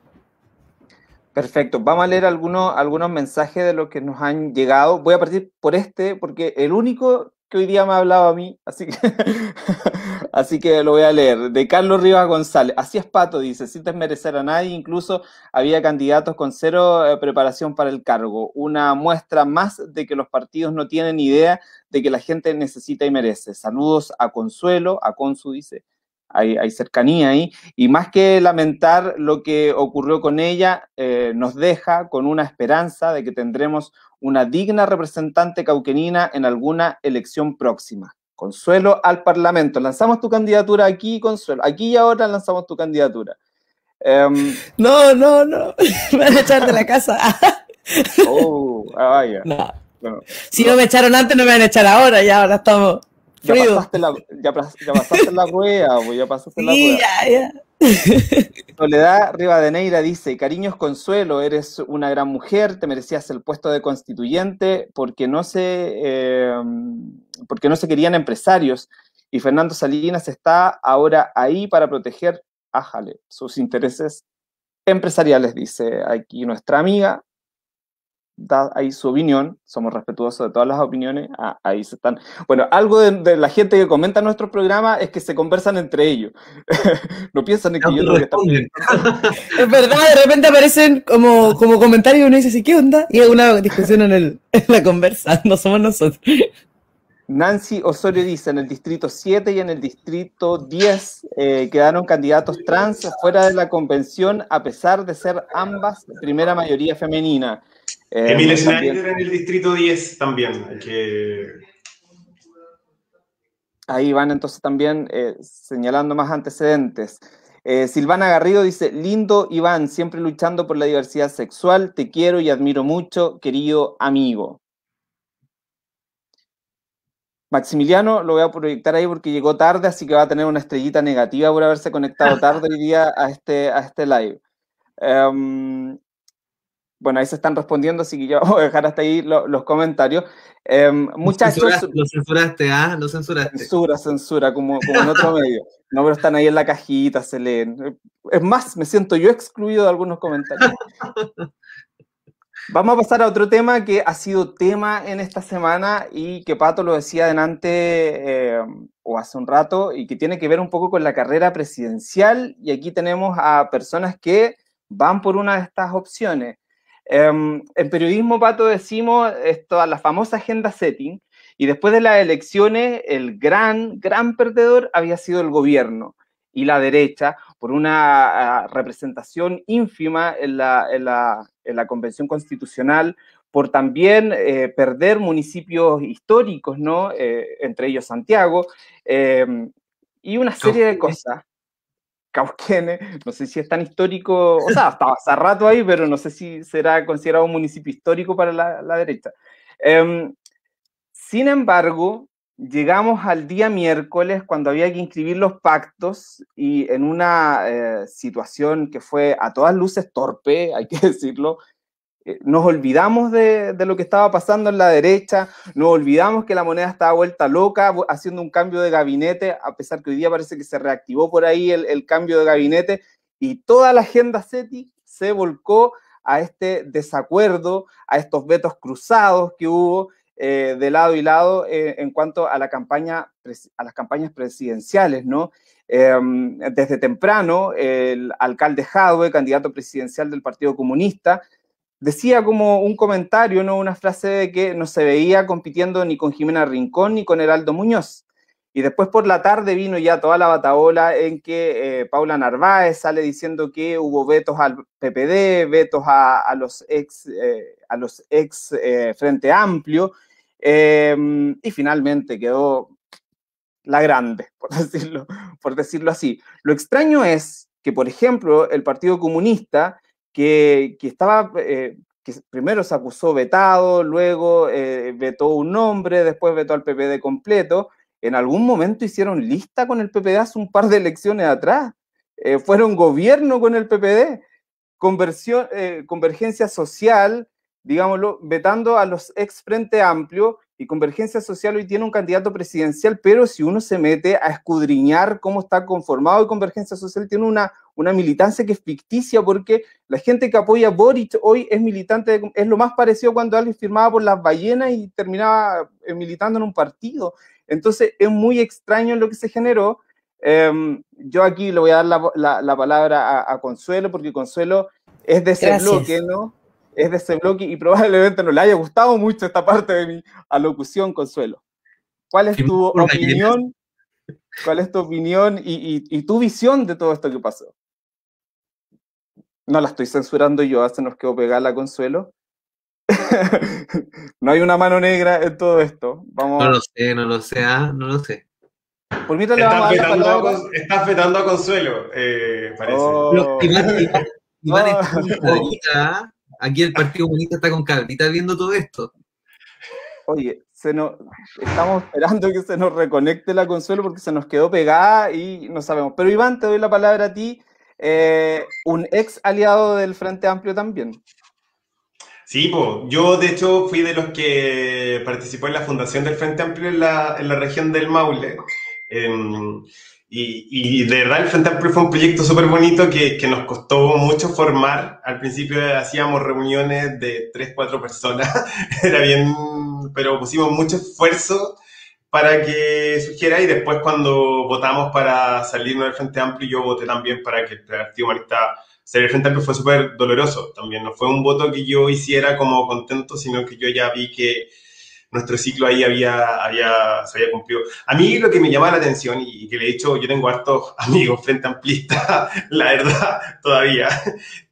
Perfecto, vamos a leer algunos, algunos mensajes de los que nos han llegado. Voy a partir por este, porque el único que hoy día me ha hablado a mí, así que, así que lo voy a leer. De Carlos Rivas González. Así es, Pato, dice, sin desmerecer a nadie, incluso había candidatos con cero eh, preparación para el cargo. Una muestra más de que los partidos no tienen idea de que la gente necesita y merece. Saludos a Consuelo, a Consu, dice. Hay, hay cercanía ahí, y más que lamentar lo que ocurrió con ella, eh, nos deja con una esperanza de que tendremos una digna representante cauquenina en alguna elección próxima. Consuelo al Parlamento. Lanzamos tu candidatura aquí, Consuelo. Aquí y ahora lanzamos tu candidatura. Um, no, no, no. Me van a echar de la casa. Oh, vaya. No. No. Si no me echaron antes, no me van a echar ahora, y ahora estamos... Ya pasaste, la, ya, ya pasaste la hueá, pues, ya pasaste la hueá. Ya, ya. Soledad Rivadeneira dice, cariños Consuelo, eres una gran mujer, te merecías el puesto de constituyente porque no se, eh, porque no se querían empresarios, y Fernando Salinas está ahora ahí para proteger, ájale, sus intereses empresariales, dice aquí nuestra amiga. Da ahí su opinión, somos respetuosos de todas las opiniones, ah, ahí se están... Bueno, algo de, de la gente que comenta nuestros programas es que se conversan entre ellos. No piensan en que no, yo no responden. Es verdad, de repente aparecen como, como comentarios y uno dice, ¿sí, qué onda? Y hay una discusión en, el, en la conversa, no somos nosotros. Nancy Osorio dice, en el distrito siete y en el distrito diez eh, quedaron candidatos trans fuera de la convención a pesar de ser ambas primera mayoría femenina. Eh, Emile Schneider en el distrito diez también. Que... Ahí van entonces también eh, señalando más antecedentes. Eh, Silvana Garrido dice, lindo Iván, siempre luchando por la diversidad sexual, te quiero y admiro mucho, querido amigo. Maximiliano, lo voy a proyectar ahí porque llegó tarde, así que va a tener una estrellita negativa por haberse conectado tarde hoy día a este, a este live. Um, Bueno, ahí se están respondiendo, así que yo voy a dejar hasta ahí lo, los comentarios. Eh, muchachos... Lo censuraste, ¿ah? ¿eh? Lo censuraste. Censura, censura, como, como en otro medio. No, pero están ahí en la cajita, se leen. Es más, me siento yo excluido de algunos comentarios. Vamos a pasar a otro tema que ha sido tema en esta semana y que Pato lo decía adelante eh, o hace un rato, y que tiene que ver un poco con la carrera presidencial. Y aquí tenemos a personas que van por una de estas opciones. Um, en periodismo, Pato, decimos esto, a la famosa agenda setting, y después de las elecciones el gran, gran perdedor había sido el gobierno y la derecha por una a, representación ínfima en la, en, la, en la Convención Constitucional, por también eh, perder municipios históricos, ¿no? Eh, entre ellos Santiago, eh, y una serie de cosas. Cauquenes, no sé si es tan histórico, o sea, estaba hace rato ahí, pero no sé si será considerado un municipio histórico para la, la derecha. Eh, sin embargo, llegamos al día miércoles cuando había que inscribir los pactos y en una eh, situación que fue a todas luces torpe, hay que decirlo, eh, nos olvidamos de, de lo que estaba pasando en la derecha, nos olvidamos que la moneda estaba vuelta loca haciendo un cambio de gabinete, a pesar que hoy día parece que se reactivó por ahí el, el cambio de gabinete, y toda la agenda CETI se volcó a este desacuerdo, a estos vetos cruzados que hubo eh, de lado y lado eh, en cuanto a, la campaña, a las campañas presidenciales, ¿no? Eh, desde temprano, el alcalde Jadwe, candidato presidencial del Partido Comunista, decía como un comentario, ¿no? Una frase de que no se veía compitiendo ni con Jimena Rincón ni con Heraldo Muñoz. Y después por la tarde vino ya toda la batahola en que eh, Paula Narváez sale diciendo que hubo vetos al P P D, vetos a, a los ex, eh, a los ex eh, Frente Amplio, eh, y finalmente quedó la grande, por decirlo, por decirlo así. Lo extraño es que, por ejemplo, el Partido Comunista, que, que estaba... Eh, que primero se acusó vetado, luego eh, vetó un nombre, después vetó al P P D completo... En algún momento hicieron lista con el P P D hace un par de elecciones atrás. Eh, fueron gobierno con el P P D. Conversión, eh, Convergencia Social, digámoslo, vetando a los ex Frente Amplio, y Convergencia Social hoy tiene un candidato presidencial, pero si uno se mete a escudriñar cómo está conformado, y Convergencia Social tiene una, una militancia que es ficticia, porque la gente que apoya a Boric hoy es militante, de, es lo más parecido cuando alguien firmaba por las ballenas y terminaba militando en un partido. Entonces es muy extraño lo que se generó. Eh, yo aquí le voy a dar la, la, la palabra a, a Consuelo, porque Consuelo es de ese Gracias. bloque, ¿no? Es de ese bloque y probablemente no le haya gustado mucho esta parte de mi alocución, Consuelo. ¿Cuál es tu opinión? ¿Cuál es tu opinión y, y, y tu visión de todo esto que pasó? No la estoy censurando yo, se nos quedó pegada la Consuelo. No hay una mano negra en todo esto. Vamos. No lo sé, no lo sé, ¿ah? no lo sé. Por mí te le vamos a dar la palabra. Estás vetando a Consuelo, eh, parece. Oh. No, Iván, Iván, Iván oh. está con cabrita. Aquí el Partido Comunista está con cabrita viendo todo esto. Oye, se nos, estamos esperando que se nos reconecte la Consuelo porque se nos quedó pegada y no sabemos. Pero Iván, te doy la palabra a ti, eh, un ex aliado del Frente Amplio también. Sí, po. Yo de hecho fui de los que participó en la fundación del Frente Amplio en la, en la región del Maule. Eh, y, y de verdad el Frente Amplio fue un proyecto súper bonito que, que nos costó mucho formar. Al principio hacíamos reuniones de tres, cuatro personas. Era bien, pero pusimos mucho esfuerzo para que surgiera. Y después cuando votamos para salirnos del Frente Amplio, yo voté también para que el Partido Humanista... Ser el Frente Amplio fue súper doloroso también. No fue un voto que yo hiciera como contento, sino que yo ya vi que nuestro ciclo ahí había, había, se había cumplido. A mí lo que me llama la atención, y que le he dicho, yo tengo hartos amigos Frente Amplistas, la verdad, todavía.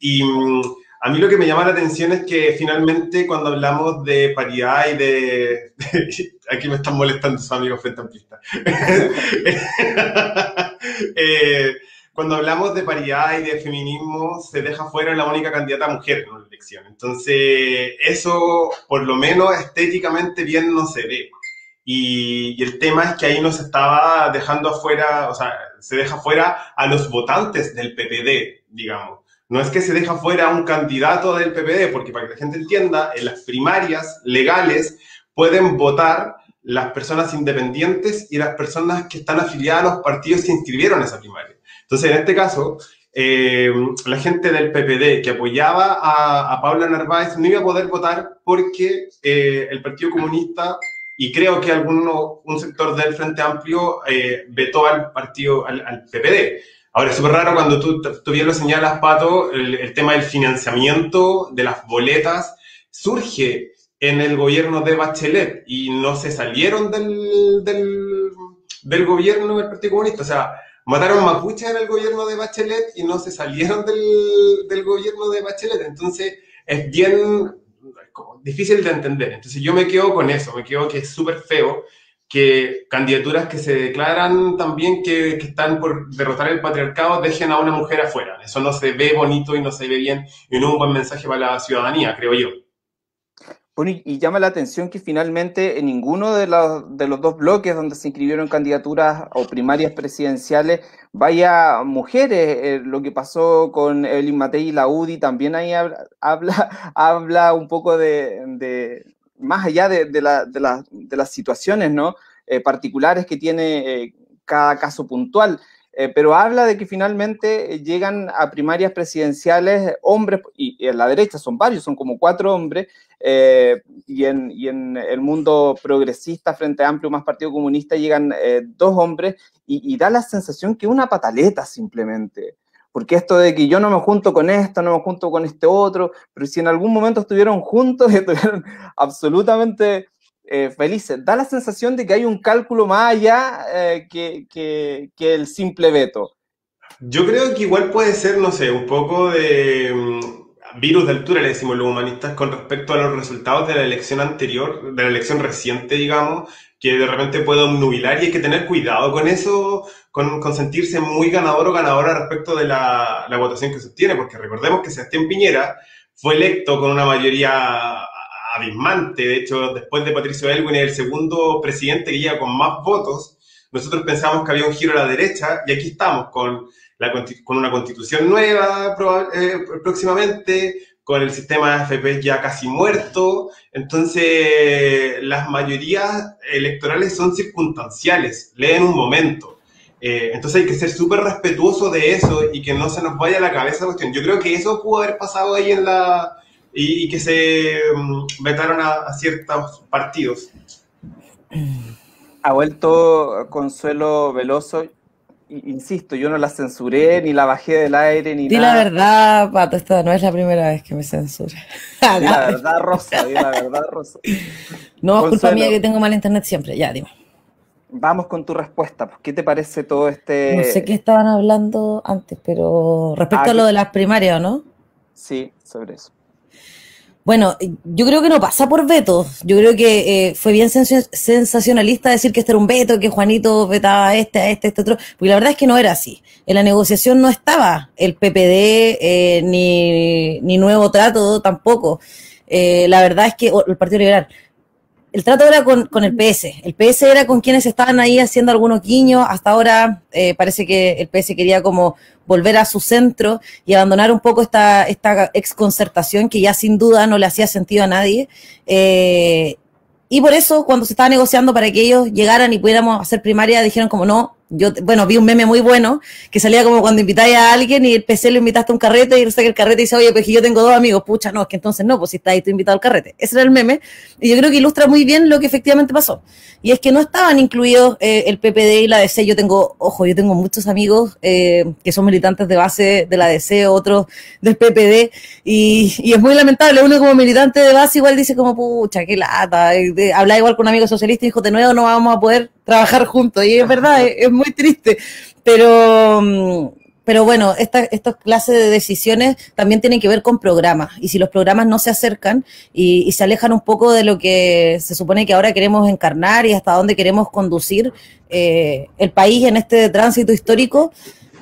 Y a mí lo que me llama la atención es que finalmente cuando hablamos de paridad y de... de aquí me están molestando sus amigos Frente Amplistas. eh, Cuando hablamos de paridad y de feminismo, se deja fuera la única candidata mujer en una elección. Entonces, eso, por lo menos estéticamente bien, no se ve. Y, y el tema es que ahí nos estaba dejando afuera, o sea, se deja fuera a los votantes del P P D, digamos. No es que se deja fuera a un candidato del P P D, porque para que la gente entienda, en las primarias legales pueden votar las personas independientes y las personas que están afiliadas a los partidos que se inscribieron a esa primaria. Entonces, en este caso, eh, la gente del P P D que apoyaba a, a Paula Narváez no iba a poder votar porque eh, el Partido Comunista, y creo que alguno, un sector del Frente Amplio, eh, vetó al partido, al, al P P D. Ahora, es súper raro cuando tú, tú bien lo señalas, Pato, el, el tema del financiamiento de las boletas surge en el gobierno de Bachelet y no se salieron del, del, del gobierno del Partido Comunista. O sea, mataron mapuches en el gobierno de Bachelet y no se salieron del, del gobierno de Bachelet. Entonces, es bien como, difícil de entender. Entonces, yo me quedo con eso. Me quedo que es súper feo que candidaturas que se declaran también que, que están por derrotar el patriarcado dejen a una mujer afuera. Eso no se ve bonito y no se ve bien y no es un buen mensaje para la ciudadanía, creo yo. Bueno, y, y llama la atención que finalmente en ninguno de, la, de los dos bloques donde se inscribieron candidaturas o primarias presidenciales vaya mujeres. Eh, lo que pasó con Evelyn Matei y la U D I también ahí habla, habla, habla un poco de, de más allá de, de, la, de, la, de las situaciones, ¿no? eh, particulares que tiene eh, cada caso puntual. Eh, pero habla de que finalmente llegan a primarias presidenciales hombres, y, y en la derecha son varios, son como cuatro hombres, eh, y, en, y en el mundo progresista, Frente Amplio, más Partido Comunista, llegan eh, dos hombres, y, y da la sensación que una pataleta simplemente. Porque esto de que yo no me junto con esto, no me junto con este otro, pero si en algún momento estuvieron juntos y estuvieron absolutamente... Eh, felices, da la sensación de que hay un cálculo más allá eh, que, que, que el simple veto. Yo creo que igual puede ser, no sé, un poco de um, virus de altura, le decimos los humanistas, con respecto a los resultados de la elección anterior, de la elección reciente, digamos, que de repente puede obnubilar, y hay que tener cuidado con eso, con, con sentirse muy ganador o ganadora respecto de la, la votación que se obtiene, porque recordemos que Sebastián Piñera fue electo con una mayoría abismante. De hecho, después de Patricio Elwin, el segundo presidente que llega con más votos. Nosotros pensábamos que había un giro a la derecha, y aquí estamos con, la, con una constitución nueva eh, próximamente, con el sistema A F P ya casi muerto. Entonces, las mayorías electorales son circunstanciales, leen un momento. Eh, entonces hay que ser súper respetuoso de eso y que no se nos vaya a la cabeza la cuestión. Yo creo que eso pudo haber pasado ahí en la... y que se vetaron a, a ciertos partidos. Ha vuelto Consuelo Veloso, insisto, yo no la censuré, ni la bajé del aire, ni di nada. Di la verdad, Pato, esta no es la primera vez que me censura. Di la verdad, Rosa, di la verdad, Rosa. No, Consuelo, es culpa mía que tengo mal internet siempre, ya, dime. Vamos con tu respuesta, pues, ¿qué te parece todo este...? No sé qué estaban hablando antes, pero respecto ah, a lo de las primarias, ¿no? Sí, sobre eso. Bueno, yo creo que no pasa por veto. Yo creo que eh, fue bien sensacionalista decir que este era un veto, que Juanito vetaba a este, a este, a este otro, porque la verdad es que no era así. En la negociación no estaba el P P D, eh, ni, ni Nuevo Trato tampoco. Eh, la verdad es que, o el Partido Liberal, el trato era con, con el P S. El P S era con quienes estaban ahí haciendo algunos guiños. Hasta ahora eh, parece que el P S quería como... volver a su centro y abandonar un poco esta, esta exconcertación que ya sin duda no le hacía sentido a nadie. Eh, y por eso, cuando se estaba negociando para que ellos llegaran y pudiéramos hacer primaria, dijeron como no, yo, bueno, vi un meme muy bueno que salía como cuando invitáis a alguien y el P C lo invitaste a un carrete y resulta que el carrete dice, oye, pues yo tengo dos amigos, pucha, no, es que entonces no, pues si está ahí tú invitado al carrete. Ese era el meme, y yo creo que ilustra muy bien lo que efectivamente pasó. Y es que no estaban incluidos eh, el P P D y la A D C. Yo tengo, ojo, yo tengo muchos amigos eh, que son militantes de base de la A D C, otros del P P D, y, y es muy lamentable. Uno como militante de base igual dice como, pucha, qué lata, habla igual con un amigo socialista y dijo, de nuevo no vamos a poder trabajar juntos, y es verdad, es, es muy triste, pero, pero bueno, estas esta clases de decisiones también tienen que ver con programas, y si los programas no se acercan y, y se alejan un poco de lo que se supone que ahora queremos encarnar y hasta dónde queremos conducir eh, el país en este tránsito histórico,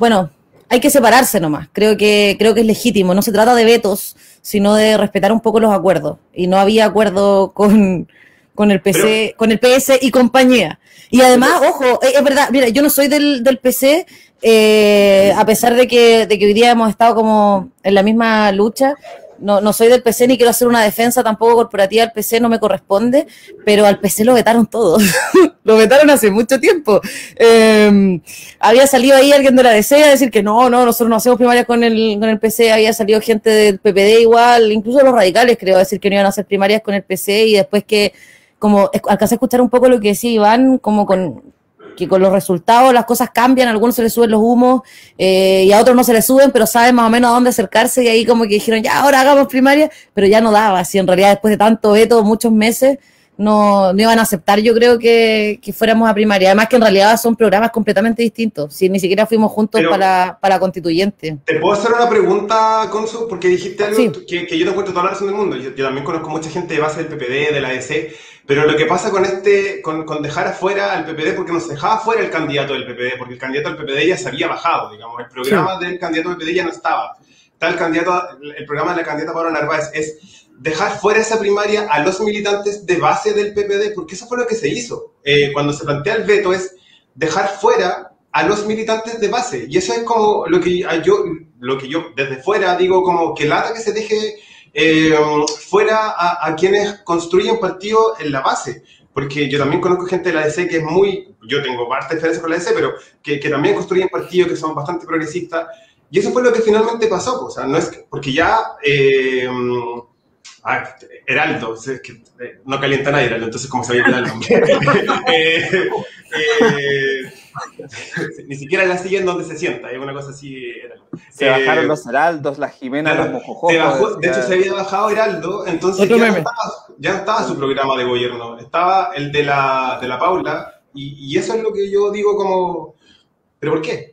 bueno, hay que separarse nomás. Creo que, creo que es legítimo, no se trata de vetos, sino de respetar un poco los acuerdos, y no había acuerdo con... con el P C, pero, con el P S y compañía. Y además, ojo, es verdad, mira, yo no soy del, del P C, eh, a pesar de que, de que hoy día hemos estado como en la misma lucha, no, no soy del P C, ni quiero hacer una defensa tampoco corporativa al P C, no me corresponde, pero al P C lo vetaron todos, lo vetaron hace mucho tiempo. Eh, había salido ahí alguien de la D C a decir que no, no, nosotros no hacemos primarias con el, con el P C, había salido gente del P P D igual, incluso los radicales creo, a decir que no iban a hacer primarias con el P C, y después que como alcancé a escuchar un poco lo que decía Iván, como con que con los resultados las cosas cambian, a algunos se les suben los humos eh, y a otros no se les suben, pero saben más o menos a dónde acercarse, y ahí como que dijeron, ya, ahora hagamos primaria, pero ya no daba, si en realidad después de tanto veto, muchos meses, no, no iban a aceptar, yo creo, que, que fuéramos a primaria, además que en realidad son programas completamente distintos, si ni siquiera fuimos juntos pero, para, para constituyente. ¿Te puedo hacer una pregunta, Consu? Porque dijiste algo sí. que, que yo te encuentro toda la razón del mundo, yo, yo también conozco mucha gente de base del P P D, de la A D C, pero lo que pasa con este, con, con dejar afuera al P P D, porque nos dejaba fuera el candidato del P P D, porque el candidato del P P D ya se había bajado, digamos, el programa sí. del candidato del P P D ya no estaba. Está el candidato, el programa de la candidata Paula Narváez es dejar fuera esa primaria a los militantes de base del P P D, porque eso fue lo que se hizo. Eh, cuando se plantea el veto es dejar fuera a los militantes de base. Y eso es como lo que yo, lo que yo desde fuera digo, como que lata que se deje eh, fuera a, a quienes construyen partidos en la base. Porque yo también conozco gente de la D C que es muy... Yo tengo parte de diferencia con la D C, pero que, que también construyen partidos que son bastante progresistas. Y eso fue lo que finalmente pasó. O sea, no es que, porque ya... Eh, ah, Heraldo, es que, eh, no calienta nadie Heraldo, entonces como sabía el nombre. eh, eh, ni siquiera la silla en donde se sienta, es eh, una cosa así. Heraldo. Se eh, bajaron los heraldos, la Jimena, claro, los mojojos. Bajó, de hecho, se había bajado Heraldo, entonces ya no, estaba, ya no estaba su programa de gobierno, estaba el de la, de la Paula, y, y eso es lo que yo digo como, ¿pero por qué?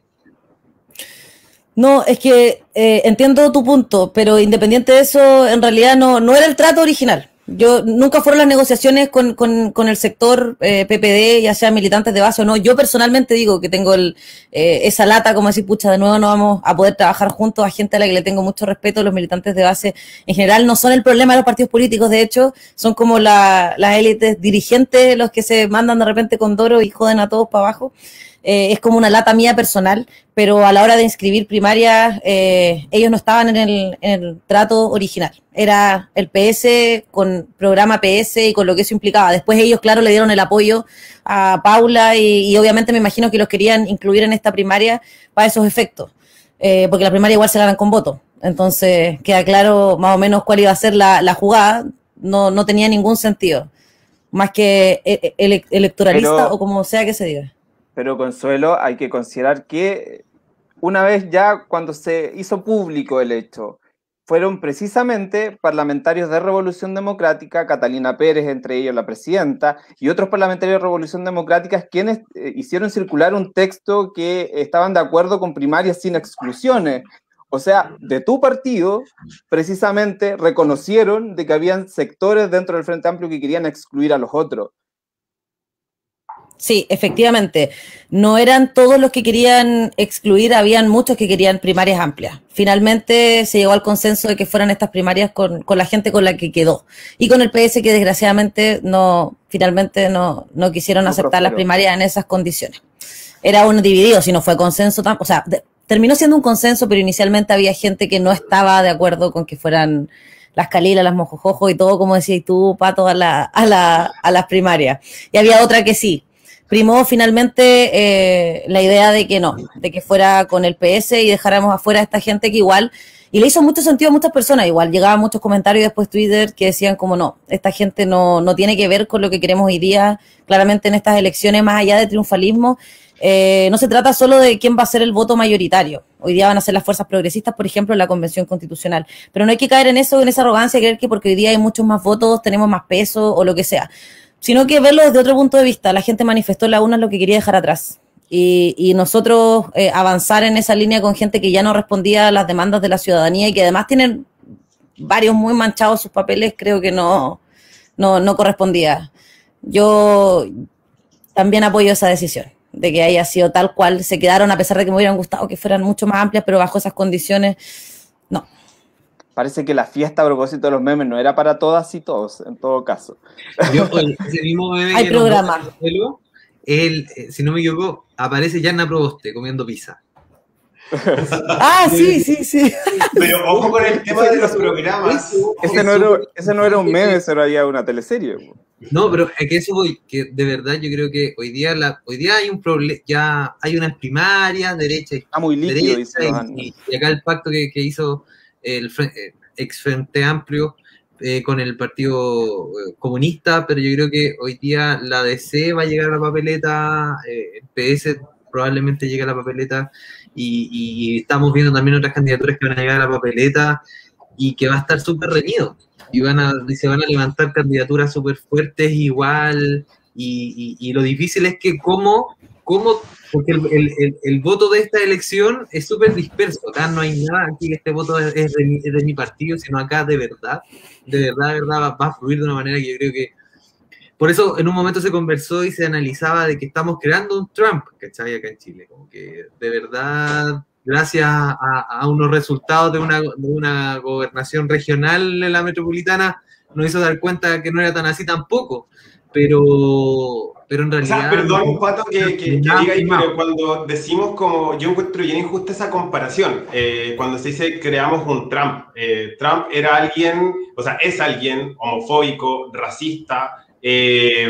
No, es que eh, entiendo tu punto, pero independiente de eso, en realidad no, no era el trato original. Yo nunca fueron las negociaciones con, con, con el sector eh, P P D, ya sea militantes de base o no. Yo personalmente digo que tengo el, eh, esa lata, como decir, pucha, de nuevo no vamos a poder trabajar juntos, a gente a la que le tengo mucho respeto. Los militantes de base en general no son el problema de los partidos políticos, de hecho, son como la, las élites dirigentes los que se mandan de repente con doro y joden a todos para abajo. Eh, es como una lata mía personal, pero a la hora de inscribir primarias, eh, ellos no estaban en el, en el trato original. Era el P S con programa P S y con lo que eso implicaba. Después ellos, claro, le dieron el apoyo a Paula y, y obviamente me imagino que los querían incluir en esta primaria para esos efectos, eh, porque la primaria igual se ganan con voto. Entonces queda claro más o menos cuál iba a ser la, la jugada. No, no tenía ningún sentido, más que ele electoralista pero... o como sea que se diga. Pero, Consuelo, hay que considerar que una vez ya cuando se hizo público el hecho, fueron precisamente parlamentarios de Revolución Democrática, Catalina Pérez, entre ellos la presidenta, y otros parlamentarios de Revolución Democrática quienes eh, hicieron circular un texto que estaban de acuerdo con primarias sin exclusiones. O sea, de tu partido, precisamente reconocieron de que habían sectores dentro del Frente Amplio que querían excluir a los otros. Sí, efectivamente. No eran todos los que querían excluir, habían muchos que querían primarias amplias. Finalmente se llegó al consenso de que fueran estas primarias con, con la gente con la que quedó. Y con el P S que desgraciadamente no, finalmente no, no quisieron no aceptar las primarias en esas condiciones. Era un dividido, si no fue consenso, o sea, de, terminó siendo un consenso, pero inicialmente había gente que no estaba de acuerdo con que fueran las Calilas, las Mojojojos y todo, como decías tú, Pato, a, la, a, la, a las primarias. Y había otra que sí. Primó finalmente eh, la idea de que no, de que fuera con el P S y dejáramos afuera a esta gente que igual, y le hizo mucho sentido a muchas personas, igual llegaban muchos comentarios después Twitter que decían como no, esta gente no, no tiene que ver con lo que queremos hoy día, claramente en estas elecciones, más allá de triunfalismo, eh, no se trata solo de quién va a ser el voto mayoritario, hoy día van a ser las fuerzas progresistas, por ejemplo, en la Convención Constitucional, pero no hay que caer en eso, en esa arrogancia, creer que porque hoy día hay muchos más votos, tenemos más peso o lo que sea, sino que verlo desde otro punto de vista. La gente manifestó la una es lo que quería dejar atrás y, y nosotros eh, avanzar en esa línea con gente que ya no respondía a las demandas de la ciudadanía y que además tienen varios muy manchados sus papeles, creo que no, no, no correspondía. Yo también apoyo esa decisión de que haya sido tal cual, se quedaron a pesar de que me hubieran gustado que fueran mucho más amplias, pero bajo esas condiciones, no. Parece que la fiesta a propósito de los memes no era para todas y todos, en todo caso. Yo, oye, ese mismo meme hay programa. Consuelo, él, si no me equivoco, aparece Yarna Proboste comiendo pizza. Ah, sí, sí, sí. Pero ojo con el tema de los programas. Ese no era, ese no era un meme, eso era una teleserie. No, pero es que eso voy, que de verdad yo creo que hoy día la, hoy día hay un problema, ya hay unas primarias, derecha y ah, muy líquido, derecha, dice y, y acá el pacto que, que hizo el ex Frente Amplio eh, con el Partido Comunista, pero yo creo que hoy día la D C va a llegar a la papeleta, eh, el P S probablemente llegue a la papeleta y, y estamos viendo también otras candidaturas que van a llegar a la papeleta y que va a estar súper reñido y, van a, y se van a levantar candidaturas súper fuertes igual y, y, y lo difícil es que cómo ¿Cómo? Porque el, el, el, el voto de esta elección es súper disperso. Acá no hay nada, aquí este voto es, es, de mi, es de mi partido, sino acá de verdad, de verdad, de verdad va, va a fluir de una manera que yo creo que... Por eso en un momento se conversó y se analizaba de que estamos creando un Trump, ¿cachai? Acá en Chile, como que de verdad, gracias a, a unos resultados de una, de una gobernación regional en la metropolitana, nos hizo dar cuenta que no era tan así tampoco. Pero, pero en realidad... O sea, perdón, Pato, que, que, que digáis, pero cuando decimos como... Yo encuentro bien injusta esa comparación. Eh, cuando se dice creamos un Trump. Eh, Trump era alguien, o sea, es alguien homofóbico, racista, eh,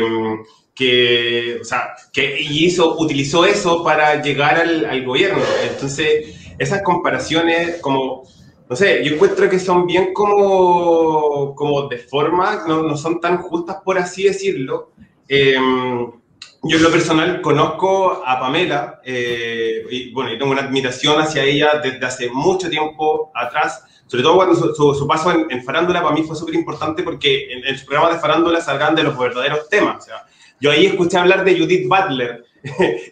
que, o sea, que hizo, utilizó eso para llegar al, al gobierno. Entonces, esas comparaciones como... No sé, yo encuentro que son bien como, como de forma, no, no son tan justas, por así decirlo. Eh, yo en lo personal conozco a Pamela, eh, y bueno, y tengo una admiración hacia ella desde hace mucho tiempo atrás, sobre todo cuando su, su, su paso en, en Farándula para mí fue súper importante, porque en, en su programa de Farándula salgan de los verdaderos temas. O sea, yo ahí escuché hablar de Judith Butler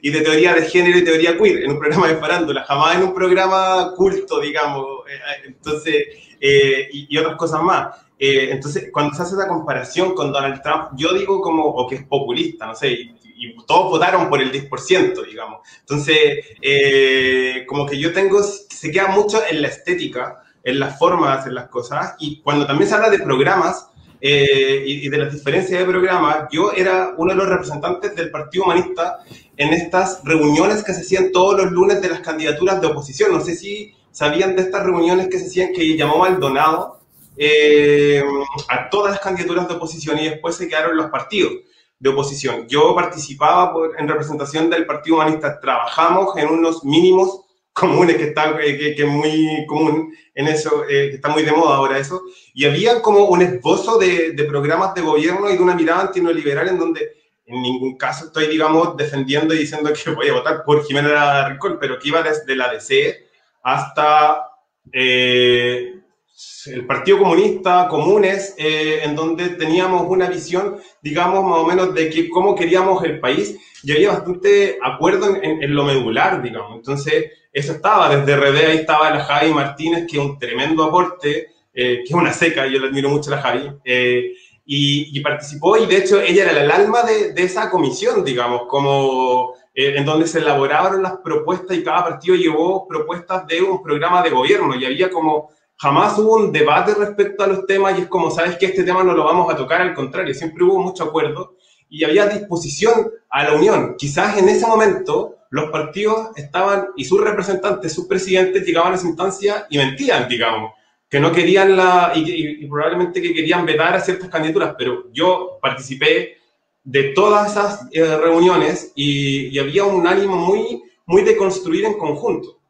y de teoría de género y teoría queer en un programa de Farándula, jamás en un programa culto, digamos, entonces, eh, y, y otras cosas más. Eh, entonces, cuando se hace esa comparación con Donald Trump, yo digo como, o que es populista, no sé, y, y todos votaron por el diez por ciento, digamos. Entonces, eh, como que yo tengo, se queda mucho en la estética, en las formas, en las cosas, y cuando también se habla de programas, Eh, y, y de las diferencias de programa, yo era uno de los representantes del Partido Humanista en estas reuniones que se hacían todos los lunes de las candidaturas de oposición. No sé si sabían de estas reuniones que se hacían, que llamó Maldonado eh, a todas las candidaturas de oposición, y después se quedaron los partidos de oposición. Yo participaba por, en representación del Partido Humanista. Trabajamos en unos mínimos comunes, que está que, que muy común en eso, eh, que está muy de moda ahora eso, y había como un esbozo de, de programas de gobierno y de una mirada antinoliberal, en donde en ningún caso estoy, digamos, defendiendo y diciendo que voy a votar por Jimena Rincón, pero que iba desde la D C hasta eh, el Partido Comunista, Comunes, eh, en donde teníamos una visión, digamos, más o menos de que cómo queríamos el país, y había bastante acuerdo en, en, en lo medular, digamos. Entonces, eso estaba, desde R D, ahí estaba la Javi Martínez, que es un tremendo aporte, eh, que es una seca, yo la admiro mucho a la Javi, eh, y, y participó, y de hecho ella era el alma de, de esa comisión, digamos, como eh, en donde se elaboraron las propuestas, y cada partido llevó propuestas de un programa de gobierno, y había como, jamás hubo un debate respecto a los temas, y es como, sabes que este tema no lo vamos a tocar, al contrario, siempre hubo mucho acuerdo, y había disposición a la unión. Quizás en ese momento los partidos estaban, y sus representantes, sus presidentes, llegaban a esa instancia y mentían, digamos, que no querían la, y, y, y probablemente que querían vetar a ciertas candidaturas, pero yo participé de todas esas eh, reuniones y, y había un ánimo muy, muy de construir en conjunto.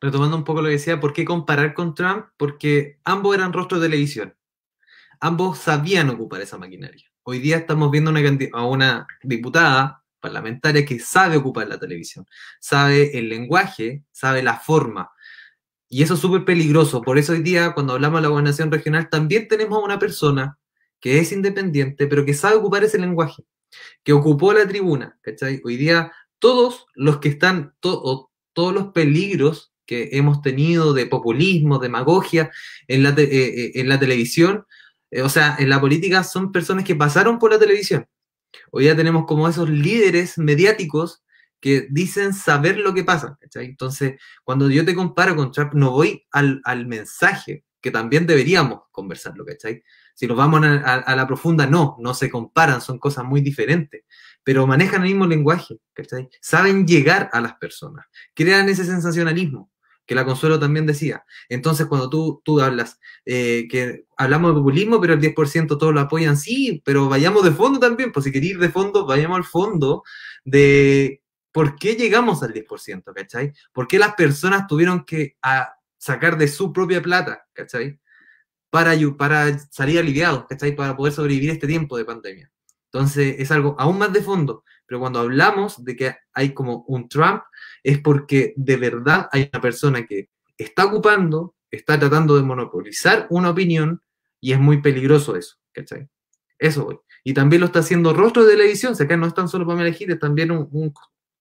Retomando un poco lo que decía, ¿por qué comparar con Trump? Porque ambos eran rostros de televisión, ambos sabían ocupar esa maquinaria. Hoy día estamos viendo una, a una diputada parlamentaria que sabe ocupar la televisión, sabe el lenguaje, sabe la forma, y eso es súper peligroso. Por eso hoy día, cuando hablamos de la gobernación regional, también tenemos a una persona que es independiente, pero que sabe ocupar ese lenguaje, que ocupó la tribuna, ¿cachai? Hoy día todos los que están, to todos los peligros que hemos tenido de populismo, demagogia en la, eh, en la televisión, eh, o sea, en la política, son personas que pasaron por la televisión. Hoy día tenemos como esos líderes mediáticos que dicen saber lo que pasa, ¿cachai? Entonces, cuando yo te comparo con Trump, no voy al, al mensaje, que también deberíamos conversarlo, ¿cachai? Si nos vamos a, a, a la profunda, no, no se comparan, son cosas muy diferentes, pero manejan el mismo lenguaje, ¿cachai? Saben llegar a las personas, crean ese sensacionalismo, que la Consuelo también decía. Entonces, cuando tú, tú hablas, eh, que hablamos de populismo, pero el diez por ciento todos lo apoyan, sí, pero vayamos de fondo también, pues si queréis ir de fondo, vayamos al fondo de por qué llegamos al diez por ciento, ¿cachai? ¿Por qué las personas tuvieron que a sacar de su propia plata, ¿cachai? Para, para salir aliviados, ¿cachai? Para poder sobrevivir este tiempo de pandemia. Entonces, es algo aún más de fondo. Pero cuando hablamos de que hay como un Trump, es porque de verdad hay una persona que está ocupando, está tratando de monopolizar una opinión, y es muy peligroso eso, ¿cachai? Eso voy. Y también lo está haciendo rostro de televisión, o sea, acá no es tan solo Pamela Giles, también un, un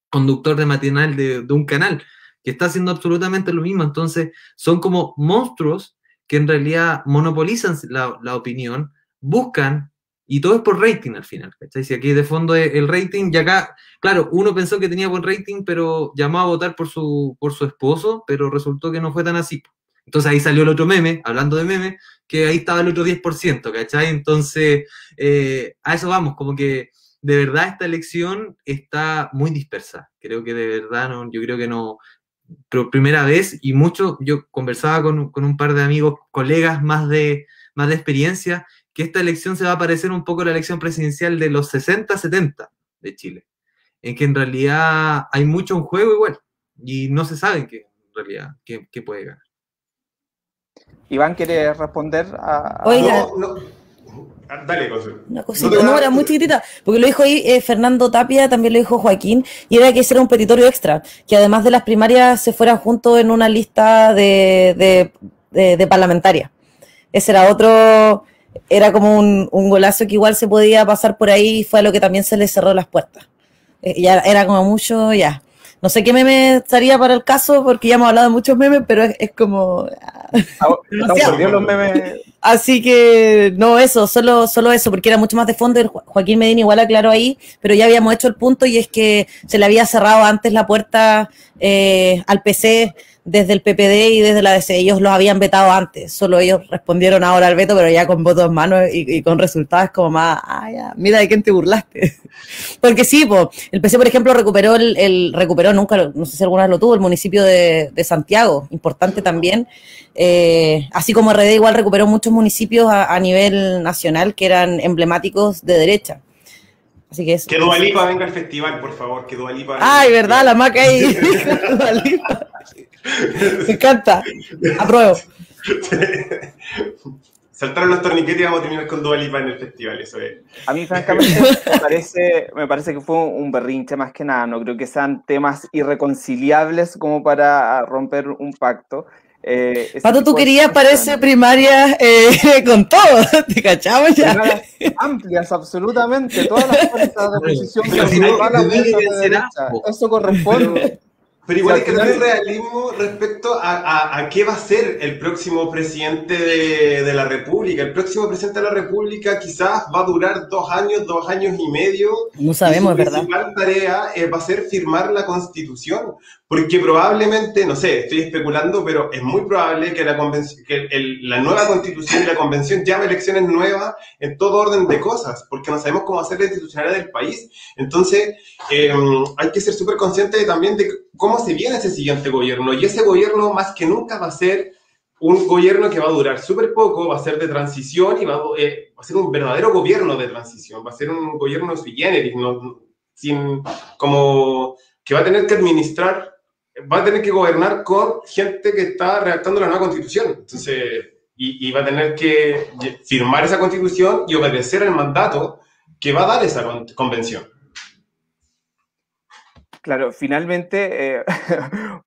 conductor de matinal de, de un canal, que está haciendo absolutamente lo mismo. Entonces, son como monstruos que en realidad monopolizan la, la opinión, buscan Y todo es por rating al final, ¿cachai? Si aquí de fondo es el rating, y acá, claro, uno pensó que tenía buen rating, pero llamó a votar por su, por su esposo, pero resultó que no fue tan así. Entonces ahí salió el otro meme, hablando de meme, que ahí estaba el otro diez por ciento, ¿cachai? Entonces, eh, a eso vamos, como que de verdad esta elección está muy dispersa. Creo que de verdad, no, yo creo que no... Pero primera vez, y mucho, yo conversaba con, con un par de amigos, colegas más de, más de experiencia, que esta elección se va a parecer un poco a la elección presidencial de los sesenta, setenta de Chile, en que en realidad hay mucho en juego igual, y no se sabe que, en realidad qué, qué puede ganar. Iván, ¿quiere responder a...? Oiga, no, no. Dale, Consuelo. Una cosita, no, no era muy chiquitita, porque lo dijo ahí eh, Fernando Tapia, también lo dijo Joaquín, y era que ese era un petitorio extra, que además de las primarias se fuera junto en una lista de, de, de, de parlamentaria. Ese era otro, era como un, un golazo que igual se podía pasar por ahí, y fue a lo que también se le cerró las puertas. Eh, ya era como mucho, ya. No sé qué meme estaría para el caso, porque ya hemos hablado de muchos memes, pero es, es como... Estamos los memes. Así que, no, eso, solo, solo eso, porque era mucho más de fondo. Jo Joaquín Medina igual aclaró ahí, pero ya habíamos hecho el punto, y es que se le había cerrado antes la puerta eh, al P C desde el P P D y desde la D C. Ellos los habían vetado antes, solo ellos respondieron ahora al veto, pero ya con votos en mano y, y con resultados como más, ah, ya, mira de quién te burlaste. Porque sí, po, el P C, por ejemplo, recuperó, el, el recuperó nunca, no sé si alguna vez lo tuvo, el municipio de, de Santiago, importante también, eh, así como R D igual recuperó muchos municipios a, a nivel nacional que eran emblemáticos de derecha. Así que eso. Que Dua Lipa venga al festival, por favor, que Dua Lipa... Ay, verdad, la maca ahí. Dua Lipa. Me encanta. Apruebo. Saltaron los torniquetes y vamos a terminar con Dua Lipa en el festival, eso es. A mí, francamente, me parece, me parece que fue un berrinche más que nada. No creo que sean temas irreconciliables como para romper un pacto. Eh, Pato, tú querías, parece, primaria eh, con todo, te cachamos ya. Amplias, absolutamente, todas las fuerzas de oposición, todas las fuerzas de derecha, eso corresponde. Pero igual hay que tener realismo respecto a, a, a qué va a ser el próximo presidente de, de la República. El próximo presidente de la República quizás va a durar dos años, dos años y medio. No sabemos, y su ¿verdad? principal tarea eh, va a ser firmar la Constitución, porque probablemente, no sé, estoy especulando, pero es muy probable que la, que el, la nueva Constitución y la Convención llame elecciones nuevas en todo orden de cosas, porque no sabemos cómo hacer la institucionalidad del país. Entonces, eh, hay que ser súper conscientes también de cómo se viene ese siguiente gobierno, y ese gobierno más que nunca va a ser un gobierno que va a durar súper poco, va a ser de transición, y va a, eh, va a ser un verdadero gobierno de transición, va a ser un gobierno sui generis, no, sin, como que va a tener que administrar, va a tener que gobernar con gente que está redactando la nueva constitución, entonces, y, y va a tener que firmar esa constitución y obedecer el mandato que va a dar esa convención. Claro, finalmente, eh,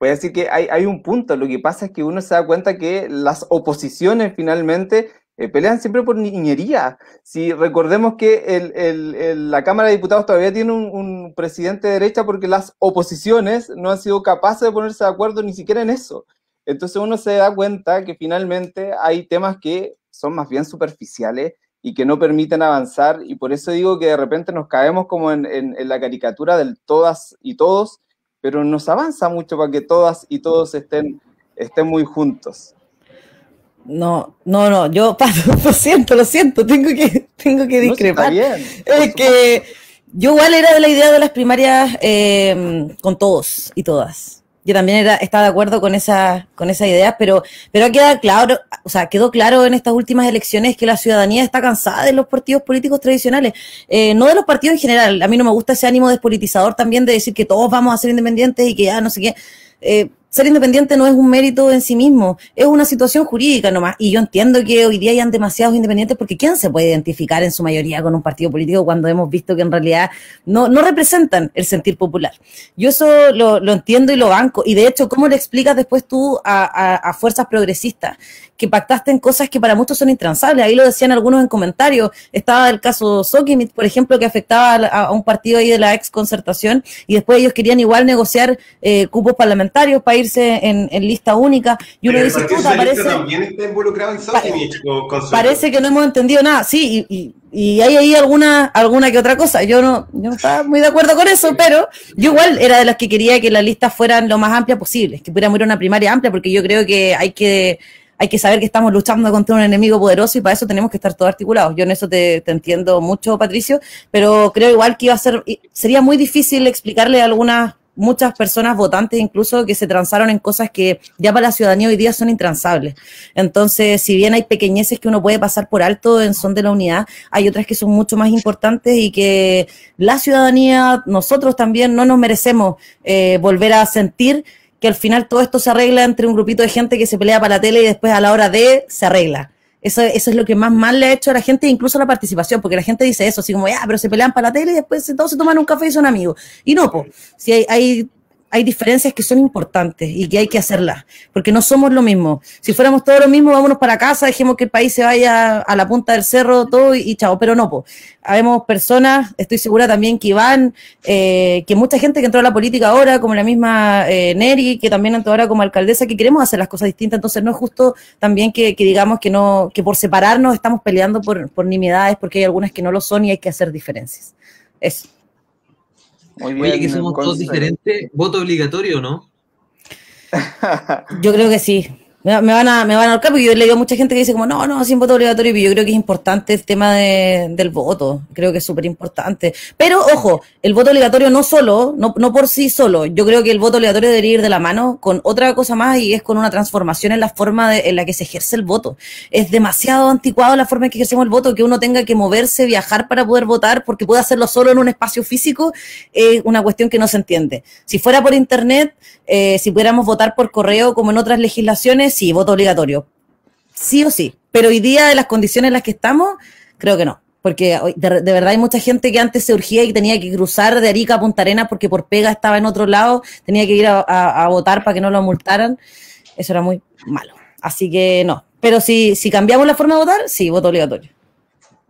voy a decir que hay, hay un punto. Lo que pasa es que uno se da cuenta que las oposiciones finalmente eh, pelean siempre por niñería. Si recordemos que el, el, el, la Cámara de Diputados todavía tiene un, un presidente de derecha porque las oposiciones no han sido capaces de ponerse de acuerdo ni siquiera en eso. Entonces uno se da cuenta que finalmente hay temas que son más bien superficiales y que no permiten avanzar, y por eso digo que de repente nos caemos como en, en, en la caricatura del todas y todos, pero nos avanza mucho para que todas y todos estén, estén muy juntos. No, no, no, yo, Pato, lo siento, lo siento, tengo que, tengo que discrepar. No, está bien, es que yo igual era de la idea de las primarias eh, con todos y todas. Yo también era, estaba de acuerdo con esa, con esa idea, pero, pero queda claro, o sea, quedó claro en estas últimas elecciones que la ciudadanía está cansada de los partidos políticos tradicionales, eh, no de los partidos en general. A mí no me gusta ese ánimo despolitizador también de decir que todos vamos a ser independientes y que ya no sé qué. Eh, ser independiente no es un mérito en sí mismo, es una situación jurídica nomás, y yo entiendo que hoy día hayan demasiados independientes, porque ¿quién se puede identificar en su mayoría con un partido político cuando hemos visto que en realidad no, no representan el sentir popular? Yo eso lo, lo entiendo y lo banco, y de hecho, ¿cómo le explicas después tú a, a, a fuerzas progresistas que pactaste en cosas que para muchos son intransables? Ahí lo decían algunos en comentarios, estaba el caso Sokimit, por ejemplo, que afectaba a, a un partido ahí de la ex concertación, y después ellos querían igual negociar eh, cupos parlamentarios para irse en, en lista única. Y uno dice, puta, parece... también está involucrado en Sokimit, pa parece que no hemos entendido nada. Sí, y, y, y hay ahí alguna alguna que otra cosa. Yo no, yo no estaba muy de acuerdo con eso, pero yo igual era de las que quería que las listas fueran lo más amplias posibles, que pudiéramos ir a una primaria amplia, porque yo creo que hay que... hay que saber que estamos luchando contra un enemigo poderoso y para eso tenemos que estar todos articulados. Yo en eso te, te entiendo mucho, Patricio, pero creo igual que iba a ser, sería muy difícil explicarle a algunas, muchas personas votantes incluso que se transaron en cosas que ya para la ciudadanía hoy día son intransables. Entonces, si bien hay pequeñeces que uno puede pasar por alto en son de la unidad, hay otras que son mucho más importantes y que la ciudadanía, nosotros también, no nos merecemos eh, volver a sentir que al final todo esto se arregla entre un grupito de gente que se pelea para la tele y después a la hora de se arregla. Eso, eso es lo que más mal le ha hecho a la gente, incluso a la participación, porque la gente dice eso, así como, ah, pero se pelean para la tele y después todos se toman un café y son amigos. Y no, pues, si hay, hay, hay diferencias que son importantes y que hay que hacerlas, porque no somos lo mismo. Si fuéramos todos lo mismo, vámonos para casa, dejemos que el país se vaya a la punta del cerro, todo y, y chao, pero no, pues. Habemos personas, estoy segura también que Iván, eh, que mucha gente que entró a la política ahora, como la misma eh, Neri, que también entró ahora como alcaldesa, que queremos hacer las cosas distintas, entonces no es justo también que, que digamos que no, que por separarnos estamos peleando por, por nimiedades, porque hay algunas que no lo son y hay que hacer diferencias. Eso. Muy bien. Oye, que somos todos diferentes, voto obligatorio, ¿no? Yo creo que sí. Me, me van a me van a ahorcar porque yo le digo a mucha gente que dice como no, no, sin voto obligatorio, pero yo creo que es importante el tema de, del voto, creo que es súper importante. Pero, ojo, el voto obligatorio no solo, no, no por sí solo, yo creo que el voto obligatorio debería ir de la mano con otra cosa más y es con una transformación en la forma de, en la que se ejerce el voto. Es demasiado anticuado la forma en que ejercemos el voto, que uno tenga que moverse, viajar para poder votar, porque puede hacerlo solo en un espacio físico, es eh, una cuestión que no se entiende. Si fuera por internet, eh, si pudiéramos votar por correo como en otras legislaciones, sí, voto obligatorio, sí o sí, pero hoy día de las condiciones en las que estamos, creo que no, porque de, de verdad hay mucha gente que antes se urgía y tenía que cruzar de Arica a Punta Arenas porque por pega estaba en otro lado, tenía que ir a, a, a votar para que no lo multaran, eso era muy malo, así que no, pero si, si cambiamos la forma de votar, sí, voto obligatorio.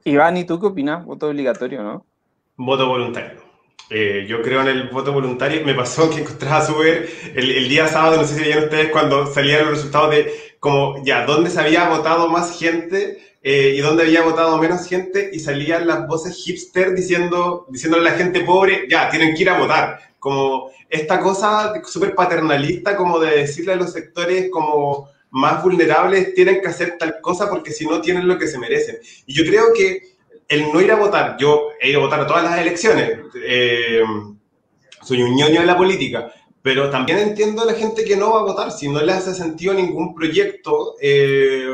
Iván, ¿y tú qué opinas? ¿Voto obligatorio, no? Voto voluntario. Eh, yo creo en el voto voluntario. Me pasó que encontraba súper el, el día sábado, no sé si veían ustedes, cuando salían los resultados de como ya, dónde se había votado más gente eh, y dónde había votado menos gente, y salían las voces hipster diciendo, diciéndole a la gente pobre, ya, tienen que ir a votar. Como esta cosa súper paternalista, como de decirle a los sectores como más vulnerables, tienen que hacer tal cosa porque si no tienen lo que se merecen. Y yo creo que el no ir a votar, yo he ido a votar a todas las elecciones, eh, soy un ñoño de la política, pero también entiendo a la gente que no va a votar si no le hace sentido ningún proyecto, eh,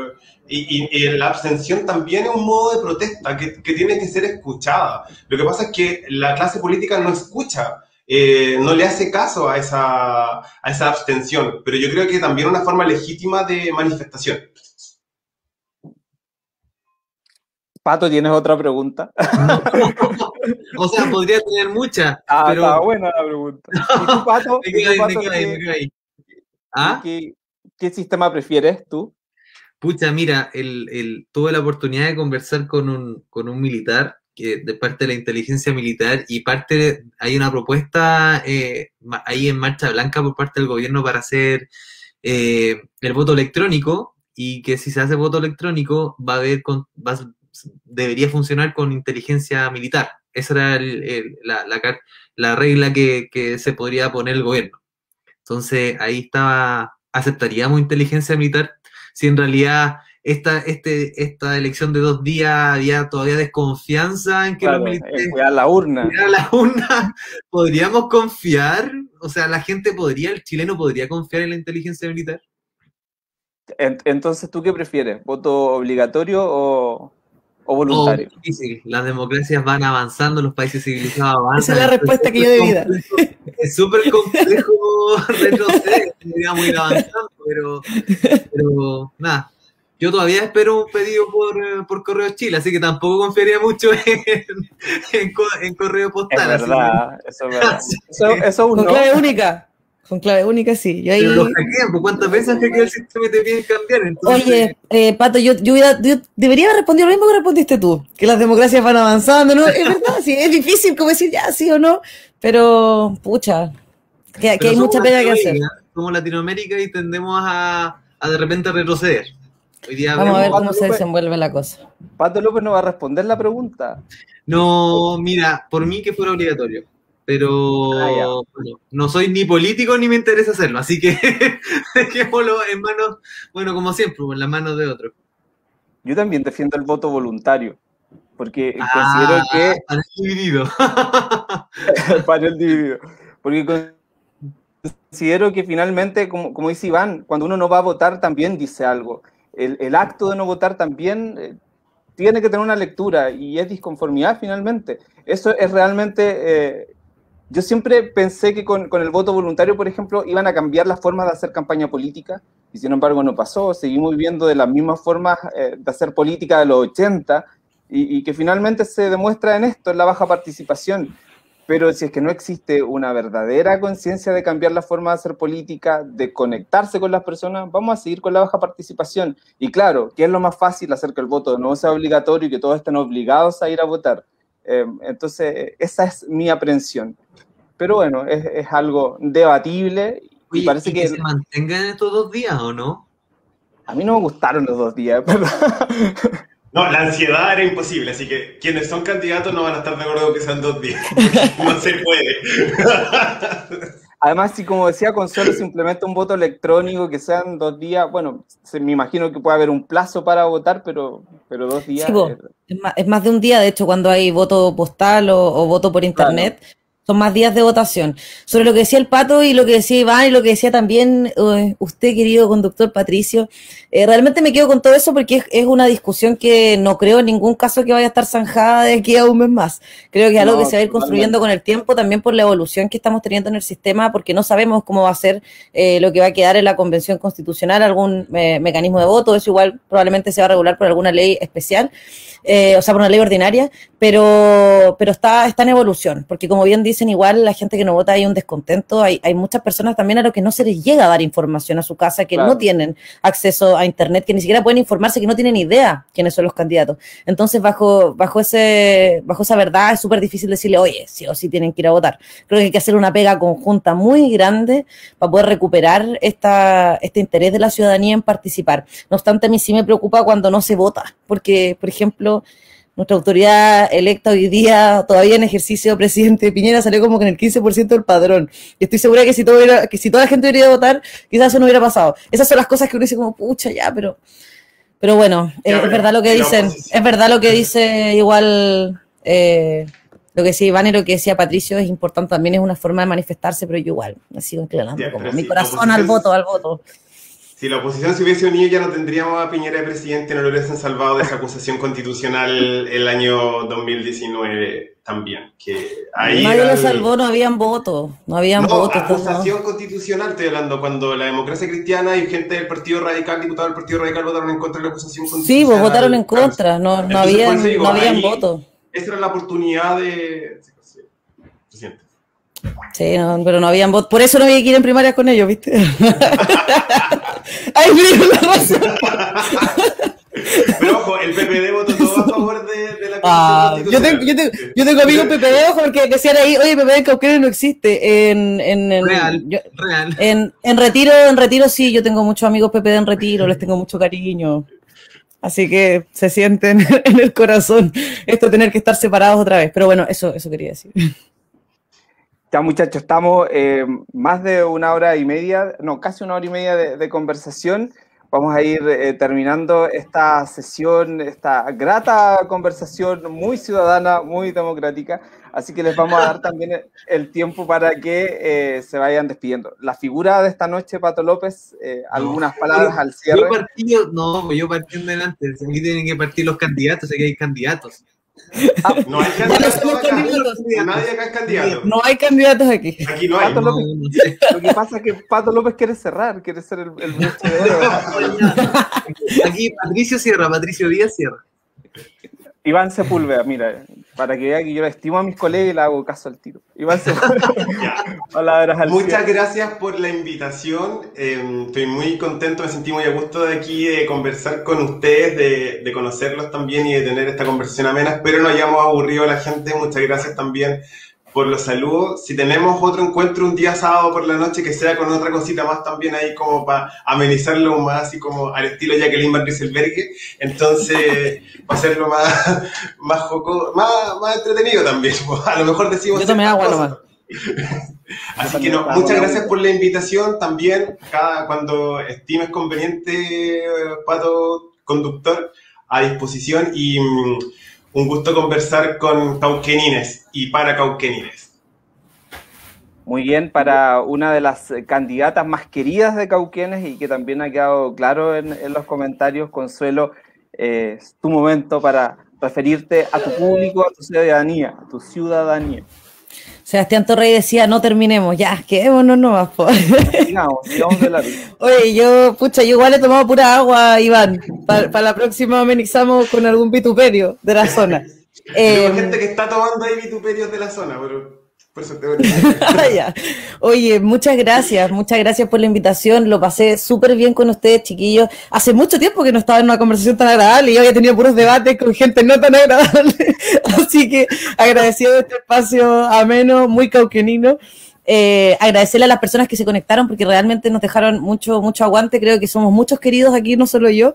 y, y, y la abstención también es un modo de protesta que, que tiene que ser escuchada. Lo que pasa es que la clase política no escucha, eh, no le hace caso a esa, a esa abstención, pero yo creo que también es una forma legítima de manifestación. Pato, ¿tienes otra pregunta? O sea, podría tener muchas. Ah, pero... está buena la pregunta. ¿Y tú, Pato? ¿Y tú, Pato, qué, ¿Ah? qué, qué sistema prefieres tú? Pucha, mira, el, el, tuve la oportunidad de conversar con un, con un militar, que de parte de la inteligencia militar, y parte hay una propuesta eh, ahí en marcha blanca por parte del gobierno para hacer eh, el voto electrónico, y que si se hace voto electrónico va a haber... Con, va a, debería funcionar con inteligencia militar. Esa era el, el, la, la, la regla que, que se podría poner el gobierno. Entonces, ahí estaba, aceptaríamos inteligencia militar si en realidad esta, este, esta elección de dos días había todavía desconfianza en que claro, los militares... Cuidar la urna. Cuidar la urna. ¿Podríamos confiar? O sea, la gente podría, el chileno podría confiar en la inteligencia militar. Entonces, ¿tú qué prefieres? ¿Voto obligatorio o...? O voluntario. Oh, difícil. Las democracias van avanzando, los países civilizados avanzan. Esa es la respuesta que yo debí dar. Es súper complejo retroceder, deberíamos ir avanzando, pero, pero nada. Yo todavía espero un pedido por, por correo Chile, así que tampoco confiaría mucho en, en, en correo postal. Es verdad, así que, eso es verdad. Eso, eso uno. Con clave única. Con clave única, sí. Yo ahí... Pero los hackean, ¿por cuántas veces que el sistema te piden cambiar? Entonces... Oye, eh, Pato, yo, yo, hubiera, yo debería haber respondido lo mismo que respondiste tú, que las democracias van avanzando, ¿no? Es verdad, sí, es difícil como decir ya sí o no, pero, pucha, que, pero que hay mucha pena que hacer. como Latinoamérica y tendemos a, a de repente retroceder. Hoy día vamos a ver cómo se desenvuelve la cosa. Pato López no va a responder la pregunta. No, mira, por mí que fuera obligatorio, pero ah, bueno, no soy ni político ni me interesa hacerlo, así que dejémoslo en manos, bueno, como siempre, en las manos de otros. Yo también defiendo el voto voluntario, porque ah, considero que... Para el dividido. Para el dividido. Porque considero que finalmente, como, como dice Iván, cuando uno no va a votar también dice algo. El, el acto de no votar también eh, tiene que tener una lectura y es disconformidad finalmente. Eso es realmente... Eh, yo siempre pensé que con, con el voto voluntario, por ejemplo, iban a cambiar las formas de hacer campaña política y sin embargo no pasó. Seguimos viviendo de las mismas formas eh, de hacer política de los ochenta y, y que finalmente se demuestra en esto, en la baja participación. Pero si es que no existe una verdadera conciencia de cambiar la forma de hacer política, de conectarse con las personas, vamos a seguir con la baja participación. Y claro, que es lo más fácil hacer que el voto de nuevo sea obligatorio y que todos estén obligados a ir a votar. Eh, entonces, esa es mi aprensión. Pero bueno, es, es algo debatible. Oye, y parece ¿y que, que se mantengan estos dos días, ¿o no? A mí no me gustaron los dos días, ¿verdad? No, la ansiedad era imposible, así que quienes son candidatos no van a estar de acuerdo que sean dos días. No se puede. Además, si como decía Consuelo, se implementa un voto electrónico que sean dos días, bueno, se, me imagino que puede haber un plazo para votar, pero, pero dos días... Sí, es... Es, más, es más de un día, de hecho, cuando hay voto postal o, o voto por internet, claro. Son más días de votación. Sobre lo que decía el Pato y lo que decía Iván y lo que decía también eh, usted, querido conductor Patricio, eh, realmente me quedo con todo eso porque es, es una discusión que no creo en ningún caso que vaya a estar zanjada de aquí a un mes más. Creo que es algo no, que se va a ir construyendo con el tiempo, también por la evolución que estamos teniendo en el sistema, porque no sabemos cómo va a ser eh, lo que va a quedar en la Convención Constitucional, algún eh, mecanismo de voto, eso igual probablemente se va a regular por alguna ley especial, eh, o sea, por una ley ordinaria, pero, pero está, está en evolución, porque como bien dice, dicen igual, la gente que no vota hay un descontento, hay, hay muchas personas también a los que no se les llega a dar información a su casa, que claro. No tienen acceso a internet, que ni siquiera pueden informarse, que no tienen idea quiénes son los candidatos. Entonces, bajo bajo ese bajo esa verdad, es súper difícil decirle, oye, sí o sí tienen que ir a votar. Creo que hay que hacer una pega conjunta muy grande para poder recuperar esta, este interés de la ciudadanía en participar. No obstante, a mí sí me preocupa cuando no se vota, porque, por ejemplo... Nuestra autoridad electa hoy día, todavía en ejercicio, presidente Piñera, salió como que en el quince por ciento del padrón. Y estoy segura que si, todo hubiera, que si toda la gente hubiera ido a votar, quizás eso no hubiera pasado. Esas son las cosas que uno dice como, pucha, ya, pero... Pero bueno, eh, es verdad lo que dicen, es verdad lo que dice igual... Eh, lo que decía Iván y lo que decía Patricio es importante, también es una forma de manifestarse, pero yo igual me sigo inclinando ya, como mi si corazón al voto, al voto. Si la oposición se hubiese unido ya no tendríamos a Piñera de presidente, no lo hubiesen salvado de esa acusación constitucional el año dos mil diecinueve también. Que ahí nadie lo salvó, no habían votos, no habían no, votos. Acusación constitucional, estoy hablando, cuando la Democracia Cristiana y gente del Partido Radical, diputados del Partido Radical votaron en contra de la acusación constitucional. Sí, vos votaron en contra, no, no habían, digo, no habían ahí, votos. Esa era la oportunidad de... presidente. Sí, no, pero no habían votos. Por eso no había que ir en primarias con ellos, ¿viste? Ay, pero ojo, el P P D votó todo a favor de, de la ah, constitucional. Yo tengo, yo tengo, yo tengo amigos P P D, ojo, porque decían ahí, oye, P P D en Cauquenes no existe. En, en, en, real, yo, real. En, en Retiro, en Retiro sí, yo tengo muchos amigos P P D en Retiro, les tengo mucho cariño. Así que se sienten en el corazón esto tener que estar separados otra vez. Pero bueno, eso, eso quería decir. Ya, muchachos, estamos eh, más de una hora y media, no, casi una hora y media de, de conversación. Vamos a ir eh, terminando esta sesión, esta grata conversación muy ciudadana, muy democrática. Así que les vamos a dar también el tiempo para que eh, se vayan despidiendo. La figura de esta noche, Pato López, eh, algunas no, palabras yo, al cierre. Yo partido, no, yo partí en delante. Aquí tienen que partir los candidatos, aquí hay candidatos. Ah, no hay candidatos, no acá. Candidatos. Nadie acá es candidato. No hay candidatos aquí. Aquí no hay. No, López, no sé. Lo que pasa es que Pato López quiere cerrar, quiere ser el, el broche de oro. Aquí Patricio cierra, Patricio Díaz cierra. Iván Sepúlveda, mira, para que vea que yo la estimo a mis colegas y le hago caso al tiro. Iván Sepúlveda. Hola, muchas gracias por la invitación. Eh, estoy muy contento, me sentí muy a gusto de aquí, de conversar con ustedes, de, de conocerlos también y de tener esta conversación amena. Espero no hayamos aburrido a la gente. Muchas gracias también por los saludos. Si tenemos otro encuentro un día sábado por la noche, que sea con otra cosita más también ahí como para amenizarlo más, así como al estilo Jacqueline Van Rieselberghe, entonces va a serlo más, más jocoso, más, más entretenido también. A lo mejor decimos... Yo tomé agua nomás. Así que no, muchas gracias por la invitación también. Cada, cuando estimes conveniente, Pato, conductor, a disposición, y... un gusto conversar con cauquenines y para cauquenines. Muy bien, para una de las candidatas más queridas de Cauquenes y que también ha quedado claro en, en los comentarios, Consuelo, eh, es tu momento para referirte a tu público, a tu ciudadanía, a tu ciudadanía. Sebastián Torrey decía, no terminemos, ya, quedémonos nomás. No, de la vida. Oye, yo, pucha, yo igual he tomado pura agua, Iván. Para pa la próxima amenizamos con algún vituperio de la zona. eh, hay gente que está tomando ahí vituperios de la zona, pero por eso te voy a... Oye, muchas gracias, muchas gracias por la invitación. Lo pasé súper bien con ustedes, chiquillos. Hace mucho tiempo que no estaba en una conversación tan agradable y yo había tenido puros debates con gente no tan agradable. Así que agradecido de este espacio ameno, muy cauquenino. Eh, agradecerle a las personas que se conectaron porque realmente nos dejaron mucho, mucho aguante. Creo que somos muchos queridos aquí, no solo yo.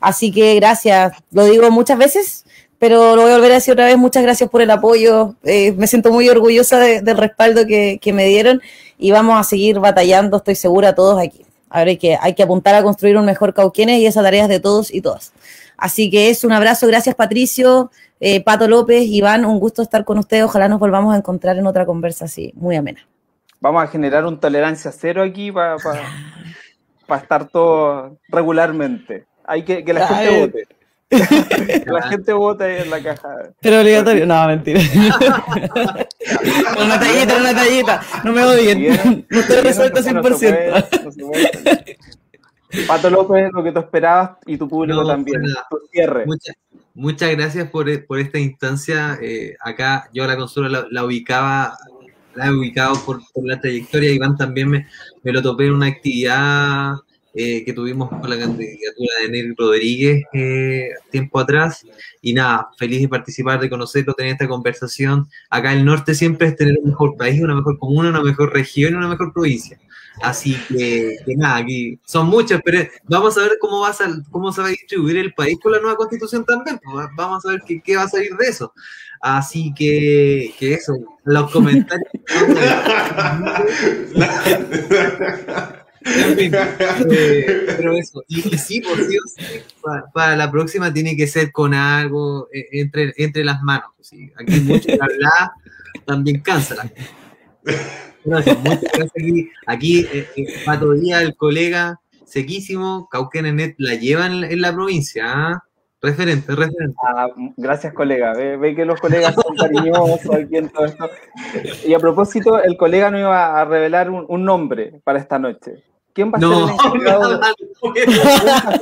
Así que gracias. Lo digo muchas veces, pero lo voy a volver a decir otra vez. Muchas gracias por el apoyo. Eh, me siento muy orgullosa de, del respaldo que, que me dieron y vamos a seguir batallando, estoy segura, todos aquí. Ahora hay que, hay que apuntar a construir un mejor Cauquenes y esa tarea es de todos y todas. Así que es un abrazo. Gracias, Patricio. Eh, Pato López, Iván, un gusto estar con ustedes, ojalá nos volvamos a encontrar en otra conversa así, muy amena. Vamos a generar un tolerancia cero aquí para pa, pa estar todo regularmente. Hay que, que la Ay. gente vote. Que la gente vote en la caja. Pero obligatorio, no, mentira. Una tallita, una tallita, no me odien. No estoy resuelto cien por ciento. Pato López, lo que tú esperabas y tu público no, también. Tu cierre. Muchas, muchas gracias por, por esta instancia. Eh, acá yo a la Consuelo la, la ubicaba, la he ubicado por, por la trayectoria. Iván también me, me lo topé en una actividad eh, que tuvimos con la candidatura de Negro Rodríguez eh, tiempo atrás. Y nada, feliz de participar, de conocerlo, tener esta conversación. Acá el norte siempre es tener un mejor país, una mejor comuna, una mejor región y una mejor provincia. Así que, que nada, aquí son muchas, pero vamos a ver cómo va a, cómo se va a distribuir el país con la nueva constitución también. Vamos a ver qué, qué va a salir de eso. Así que, que eso, los comentarios. En fin, eh, pero eso, y sí, por Dios, para, para la próxima tiene que ser con algo eh, entre, entre las manos. ¿Sí? Aquí mucho que hablar, también cansa la gente. Gracias, muchas gracias. Aquí, aquí eh, eh, Pato Díaz, el colega, sequísimo, Cauquenesnet la llevan en la provincia, ¿eh? Referente, referente. Ah, gracias, colega. Ve, ve que los colegas son cariñosos aquí en todo esto. Y a propósito, el colega no iba a revelar un, un nombre para esta noche. ¿Quién va a no, ser el encargado, no,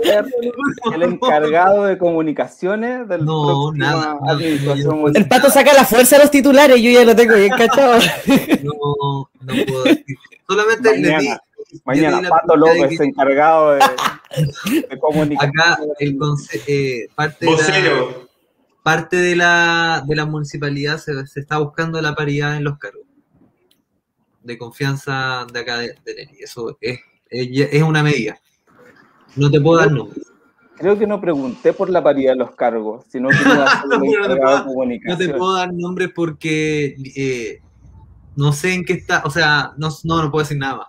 de, no, el encargado de comunicaciones del no, nada, administración? No, el Pato saca la fuerza de los titulares, yo ya lo tengo bien cachado. No, no puedo decir. Solamente mañana, le di, mañana le di Pato López, que... encargado de, de comunicaciones. Acá el eh, parte, de la, parte de la de la municipalidad se, se está buscando la paridad en los cargos de confianza de acá de Neri. Eso es. Es una medida. No te puedo dar nombres. Creo que no pregunté por la paridad de los cargos, sino que no, no, te puedo, no te puedo dar nombres porque eh, no sé en qué está, o sea, no, no, no puedo decir nada más.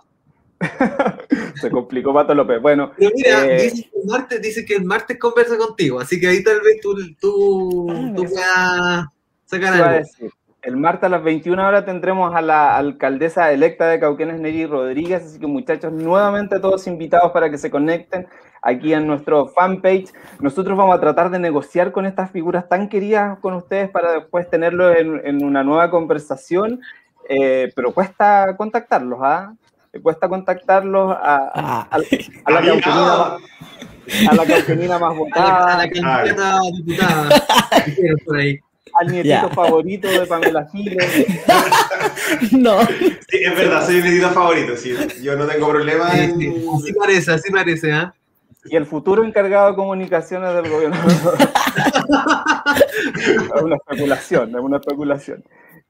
Se complicó Pato López. Bueno, pero mira, eh, dice, que el martes, dice que el martes conversa contigo, así que ahí tal vez tú, tú, ah, tú puedas sacar algo. A decir. El martes a las veintiuna horas tendremos a la alcaldesa electa de Cauquenes, Negri Rodríguez, así que muchachos, nuevamente todos invitados para que se conecten aquí en nuestro fanpage. Nosotros vamos a tratar de negociar con estas figuras tan queridas con ustedes para después tenerlos en, en una nueva conversación, eh, pero cuesta contactarlos, ¿ah? ¿eh? Cuesta contactarlos a, a, a, a la cauquenina. A la cauquenina más votada. A la candidata diputada. Por ahí. Al nietito yeah. favorito de Pamela Giles. No. Sí, es verdad, soy el nietito favorito, sí. Yo no tengo problema. En... Así parece, así parece, ¿eh? Y el futuro encargado de comunicaciones del gobierno. Es una especulación, es una especulación.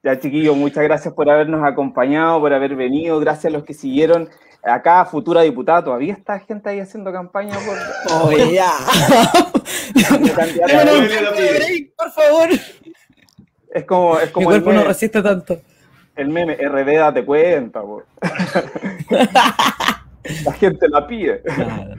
Ya, chiquillos, muchas gracias por habernos acompañado, por haber venido. Gracias a los que siguieron acá, futura diputada. ¿Todavía está gente ahí haciendo campaña? Por... ¡Oh, ya! ¡Por favor! Es como, es como Mi cuerpo el meme, no resiste tanto. El meme, R D, date cuenta, por. La gente la pide. Claro.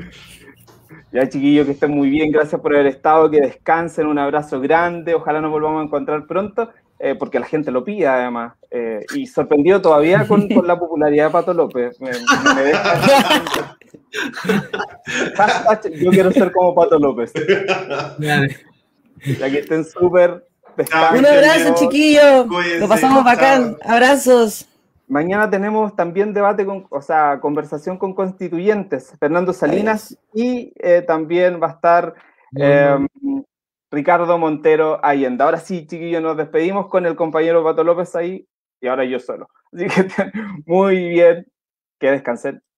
Ya, chiquillos, que estén muy bien. Gracias por haber estado. Que descansen. Un abrazo grande. Ojalá nos volvamos a encontrar pronto. Eh, porque la gente lo pide, además. Eh, y sorprendido todavía con, con la popularidad de Pato López. Me, me deja... Yo quiero ser como Pato López. Ya, que estén súper. Un abrazo, chiquillos. Lo pasamos bacán. Abrazos. Mañana tenemos también debate, con, o sea, conversación con constituyentes. Fernando Salinas y eh, también va a estar... Eh, Ricardo Montero Allende. Ahora sí, chiquillos, nos despedimos con el compañero Pato López ahí, y ahora yo solo. Así que muy bien, que descansen.